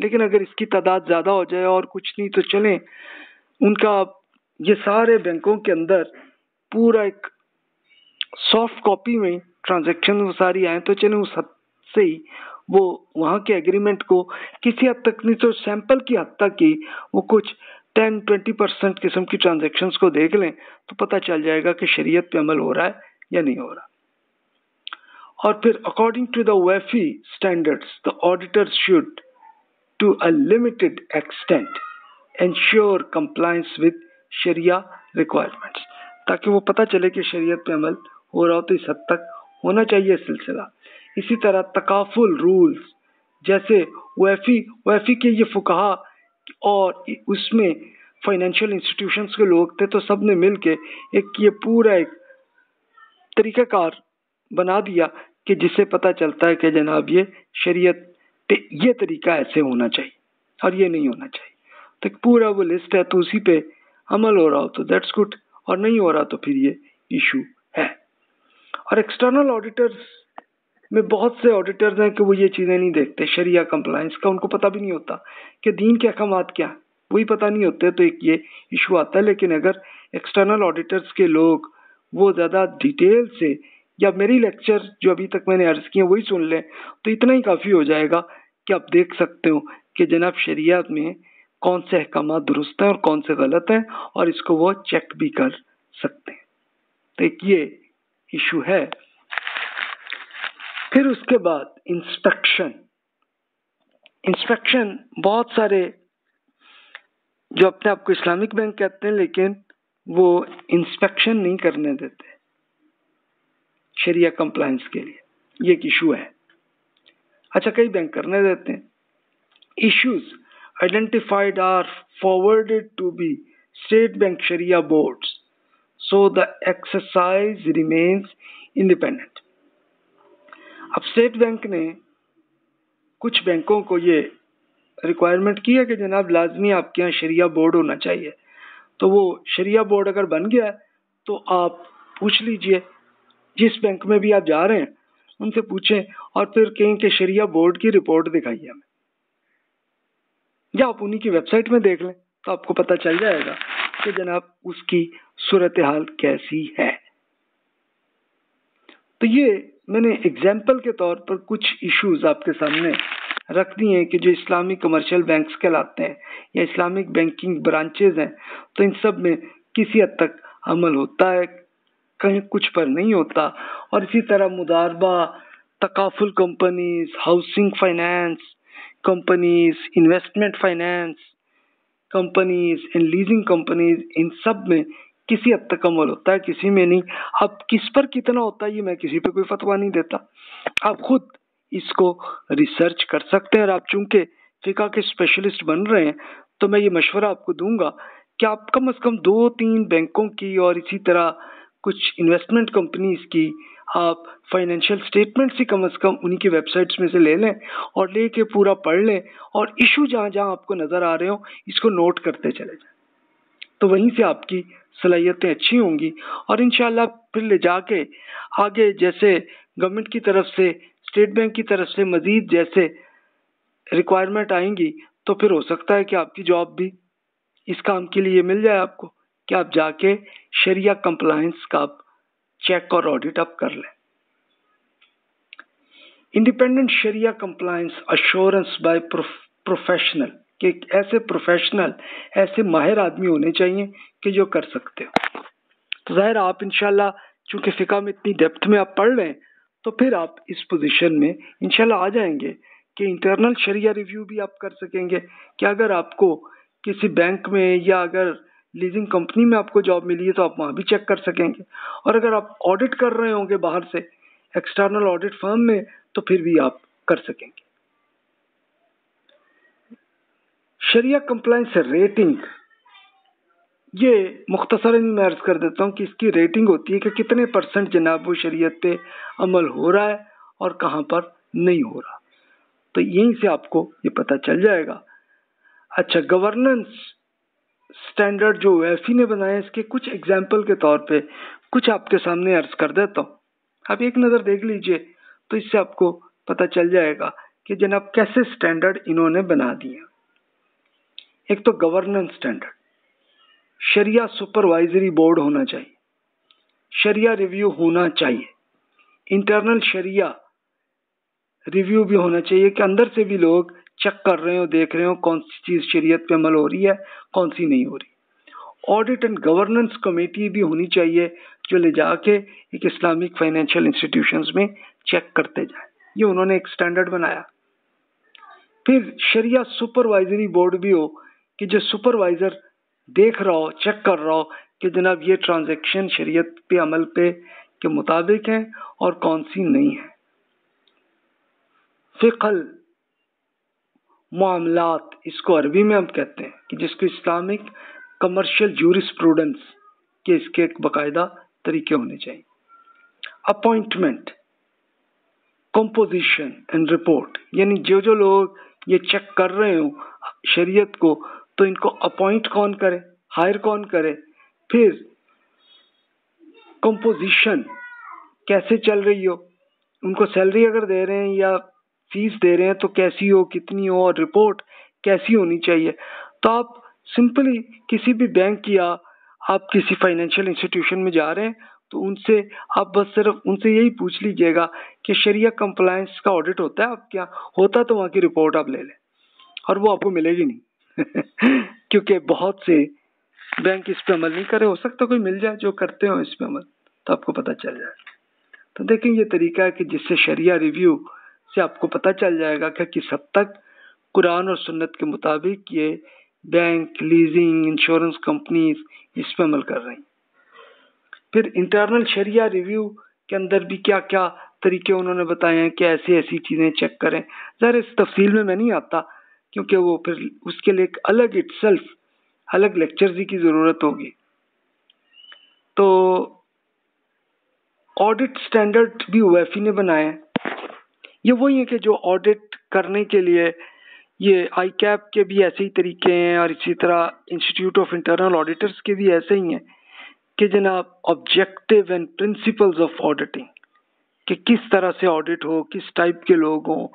लेकिन अगर इसकी तादाद ज़्यादा हो जाए और कुछ नहीं तो चलें, उनका ये सारे बैंकों के अंदर पूरा एक सॉफ्ट कॉपी में ट्रांजैक्शन वो सारी आए तो चलें, उस हद से ही वो वहाँ के एग्रीमेंट को किसी हद तक नहीं तो सैंपल की हद तक ही वो कुछ टेन ट्वेंटी परसेंट किस्म की ट्रांजैक्शंस को देख लें तो पता चल जाएगा कि शरीयत पे अमल हो रहा है या नहीं हो रहा। और फिर according to the ओएफी standards the auditors should to a limited extent ensure compliance with Shariah requirements, ताकि वो पता चले कि शरीयत पे अमल हो रहा हो तो इस हद तक होना चाहिए सिलसिला। इसी तरह तकाफुल रूल्स जैसे ओएफी ओएफी के ये फुकाहा और उसमें फाइनेंशियल इंस्टीट्यूशंस के लोग थे, तो सब ने मिल के एक ये पूरा एक तरीक़ाकार बना दिया कि जिससे पता चलता है कि जनाब ये शरीयत पे ये तरीका ऐसे होना चाहिए और ये नहीं होना चाहिए। तो पूरा वो लिस्ट है, तो उसी पे अमल हो रहा हो तो दैट्स गुड, और नहीं हो रहा तो फिर ये इशू है। और एक्सटर्नल ऑडिटर्स में बहुत से ऑडिटर्स हैं कि वो ये चीज़ें नहीं देखते शरिया कंप्लायंस का, उनको पता भी नहीं होता कि दीन के अहकामात क्या हैं, वही पता नहीं होते, तो एक ये इशू आता है। लेकिन अगर एक्सटर्नल ऑडिटर्स के लोग वो ज़्यादा डिटेल से या मेरी लेक्चर जो अभी तक मैंने अर्ज़ किए वही सुन लें तो इतना ही काफ़ी हो जाएगा कि आप देख सकते हो कि जनाब शरिया में कौन से अहकाम दुरुस्त हैं और कौन से गलत हैं, और इसको वो चेक भी कर सकते हैं। तो एक ये इशू है। फिर उसके बाद इंस्पेक्शन इंस्पेक्शन बहुत सारे जो अपने आप को इस्लामिक बैंक कहते हैं लेकिन वो इंस्पेक्शन नहीं करने देते शरिया कंप्लायंस के लिए, ये एक इशू है। अच्छा, कई बैंक करने देते हैं। Issues identified are forwarded to be state bank Shariah boards so the exercise remains independent. अब स्टेट बैंक ने कुछ बैंकों को ये रिक्वायरमेंट की है कि जनाब लाजमी आपके यहाँ शरिया बोर्ड होना चाहिए, तो वो शरिया बोर्ड अगर बन गया है तो आप पूछ लीजिए, जिस बैंक में भी आप जा रहे हैं उनसे पूछें और फिर कहें कि शरिया बोर्ड की रिपोर्ट दिखाइए हमें, या आप उन्हीं की वेबसाइट में देख लें तो आपको पता चल जाएगा कि जनाब उसकी सूरत हाल कैसी है। तो ये मैंने एग्जाम्पल के तौर पर कुछ इश्यूज आपके सामने रख दिए हैं कि जो इस्लामी कमर्शियल बैंक्स कहलाते हैं या इस्लामिक बैंकिंग ब्रांचेज हैं, तो इन सब में किसी हद तक अमल होता है, कहीं कुछ पर नहीं होता। और इसी तरह मुदारबा, तकाफुल companies, housing finance companies, investment finance companies and leasing companies, इन सब में किसी हद तक अमल होता है, किसी में नहीं। अब किस पर कितना होता है ये मैं किसी पे कोई फतवा नहीं देता, आप खुद इसको रिसर्च कर सकते हैं। और आप चूंकि फिका के स्पेशलिस्ट बन रहे हैं तो मैं ये मशवरा आपको दूंगा कि आप कम से कम दो तीन बैंकों की और इसी तरह कुछ इन्वेस्टमेंट कंपनीज की आप फाइनेंशियल स्टेटमेंट्स ही कम से कम उन्हीं की वेबसाइट्स में से ले लें और लेके पूरा पढ़ लें, और इशू जहाँ जहाँ आपको नज़र आ रहे हो इसको नोट करते चले जाएं, तो वहीं से आपकी सलाहियतें अच्छी होंगी। और इंशाल्लाह फिर ले जाके आगे जैसे गवर्नमेंट की तरफ से, स्टेट बैंक की तरफ से मज़ीद जैसे रिक्वायरमेंट आएंगी तो फिर हो सकता है कि आपकी जॉब भी इस काम के लिए मिल जाए आपको, कि आप जाके शरिया कंप्लायंस का आप चेक और ऑडिट आप कर लें। Independent Shariah compliance assurance by professional, कि ऐसे प्रोफेशनल, ऐसे माहिर आदमी होने चाहिए कि जो कर सकते हो। तो ज़ाहिर आप इंशाल्लाह चूँकि फ़िक़ा में इतनी डेप्थ में आप पढ़ लें तो फिर आप इस पोजीशन में इंशाल्लाह आ जाएंगे कि इंटरनल शरिया रिव्यू भी आप कर सकेंगे, कि अगर आपको किसी बैंक में या अगर लीजिंग कंपनी में आपको जॉब मिली है तो आप वहाँ भी चेक कर सकेंगे। और अगर आप ऑडिट कर रहे होंगे बाहर से एक्सटर्नल ऑडिट फर्म में तो फिर भी आप कर सकेंगे। शरिया कंप्लायंस रेटिंग, ये मुख्तसर मैं अर्ज कर देता हूँ कि इसकी रेटिंग होती है कि कितने परसेंट जनाब वो शरीयत पे अमल हो रहा है और कहाँ पर नहीं हो रहा, तो यहीं से आपको ये पता चल जाएगा। अच्छा, गवर्नेंस स्टैंडर्ड जो एफी ने बनाया, इसके कुछ एग्जाम्पल के तौर पे कुछ आपके सामने अर्ज कर देता हूँ, आप एक नज़र देख लीजिए तो इससे आपको पता चल जाएगा कि जनाब कैसे स्टैंडर्ड इन्होंने बना दिया। एक तो गवर्नेंस स्टैंडर्ड, शरिया सुपरवाइजरी बोर्ड होना चाहिए, शरिया रिव्यू होना चाहिए, इंटरनल शरिया रिव्यू भी होना चाहिए कि अंदर से भी लोग चेक कर रहे हो, देख रहे हो कौन सी चीज़ शरीयत पे अमल हो रही है, कौन सी नहीं हो रही। ऑडिट एंड गवर्नेंस कमेटी भी होनी चाहिए जो ले जाके एक इस्लामिक फाइनेंशियल इंस्टीट्यूशंस में चेक करते जाए, ये उन्होंने एक स्टैंडर्ड बनाया। फिर शरिया सुपरवाइजरी बोर्ड भी हो कि जो सुपरवाइज़र देख रहा हो, चेक कर रहा हो कि जनाब ये ट्रांजैक्शन शरीयत पे अमल पे के मुताबिक हैं और कौन सी नहीं है। फ़िक़ल मामलात, इसको अरबी में हम कहते हैं, कि जिसको इस्लामिक कमर्शियल जूरिस्प्रूडेंस के इसके एक बाकायदा तरीके होने चाहिए। अपॉइंटमेंट, कंपोजिशन एंड रिपोर्ट, यानी जो जो लोग ये चेक कर रहे हो शरीयत को तो इनको अपॉइंट कौन करे, हायर कौन करे। फिर कंपोजिशन, कैसे चल रही हो, उनको सैलरी अगर दे रहे हैं या फीस दे रहे हैं तो कैसी हो, कितनी हो, और रिपोर्ट कैसी होनी चाहिए। तो आप सिंपली किसी भी बैंक या आप किसी फाइनेंशियल इंस्टीट्यूशन में जा रहे हैं तो उनसे आप बस सिर्फ उनसे यही पूछ लीजिएगा कि शरिया कंप्लायंस का ऑडिट होता है आप क्या होता, तो वहाँ की रिपोर्ट आप ले लें, और वो आपको मिलेगी नहीं क्योंकि बहुत से बैंक इस पे अमल नहीं करे, हो सकता कोई मिल जाए जो करते हो इस पे अमल, तो आपको पता चल जाए। तो देखें ये तरीका है कि जिससे शरिया रिव्यू से आपको पता चल जाएगा कि किस हद तक कुरान और सुन्नत के मुताबिक ये बैंक, लीजिंग, इंश्योरेंस कंपनीज इस पे अमल कर रही। फिर इंटरनल शरिया रिव्यू के अंदर भी क्या क्या तरीके उन्होंने बताए हैं कि ऐसी ऐसी चीज़ें चेक करें, ज़रा इस तफसील में मैं नहीं आता क्योंकि वो फिर उसके लिए एक अलग इटसेल्फ अलग लेक्चर्स की ज़रूरत होगी। तो ऑडिट स्टैंडर्ड भी ओएफआई ने बनाए हैं, ये वही है कि जो ऑडिट करने के लिए ये आई कैप के भी ऐसे ही तरीके हैं और इसी तरह इंस्टीट्यूट ऑफ इंटरनल ऑडिटर्स के भी ऐसे ही हैं कि जनाब objective and principles of auditing कि किस तरह से ऑडिट हो, किस टाइप के लोग हों,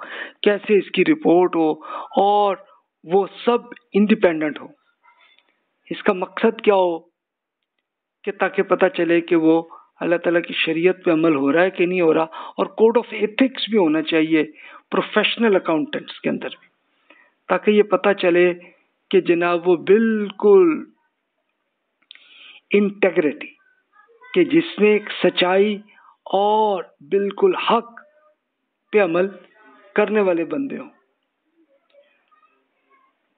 कैसे इसकी रिपोर्ट हो और वो सब इंडिपेंडेंट हो। इसका मकसद क्या हो कि ताकि पता चले कि वो अल्लाह ताला की शरीयत पे अमल हो रहा है कि नहीं हो रहा। और कोड ऑफ एथिक्स भी होना चाहिए प्रोफेशनल अकाउंटेंट्स के अंदर भी, ताकि ये पता चले कि जनाब वो बिल्कुल इंटेग्रिटी कि जिसने एक सच्चाई और बिल्कुल हक पे अमल करने वाले बंदे हों।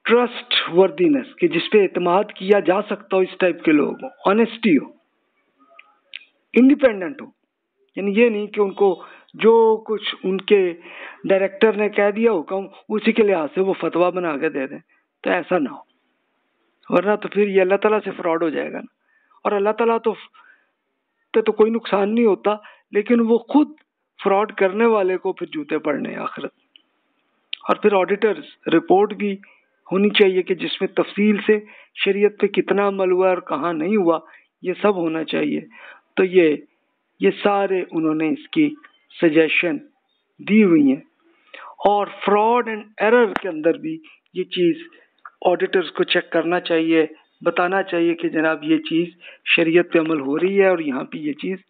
ट्रस्ट वर्दीनेस कि जिस पे एतमाद किया जा सकता हो, इस टाइप के लोग हों, ऑनेस्टी हो, इंडिपेंडेंट हो, यानी ये नहीं कि उनको जो कुछ उनके डायरेक्टर ने कह दिया हुक्म उसी के लिहाज से वो फतवा बना के दे दें, तो ऐसा ना हो, वरना तो फिर ये अल्लाह ताला से फ्रॉड हो जाएगा ना। और अल्लाह ताला तो तो, तो कोई नुकसान नहीं होता, लेकिन वो खुद फ्रॉड करने वाले को फिर जूते पड़ने आखिरत। और फिर ऑडिटर्स रिपोर्ट भी होनी चाहिए कि जिसमें तफसील से शरीयत पे कितना अमल हुआ और कहाँ नहीं हुआ, ये सब होना चाहिए। तो ये ये सारे उन्होंने इसकी सजेशन दी हुई हैं। और फ्रॉड एंड एरर के अंदर भी ये चीज़ ऑडिटर्स को चेक करना चाहिए, बताना चाहिए कि जनाब ये चीज़ शरीयत पे अमल हो रही है और यहाँ पे ये चीज़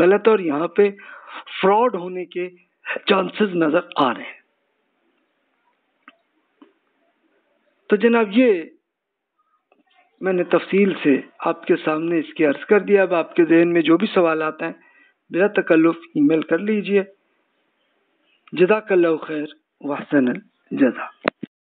गलत और यहाँ पे फ्रॉड होने के चांसेस नज़र आ रहे हैं। तो जनाब ये मैंने तफसील से आपके सामने इसके अर्ज़ कर दिया। अब आपके जहन में जो भी सवाल आता है बिना तकल्लुफ़ ईमेल कर लीजिए। जज़ाकल्लाहु खैर व अहसनल जज़ा।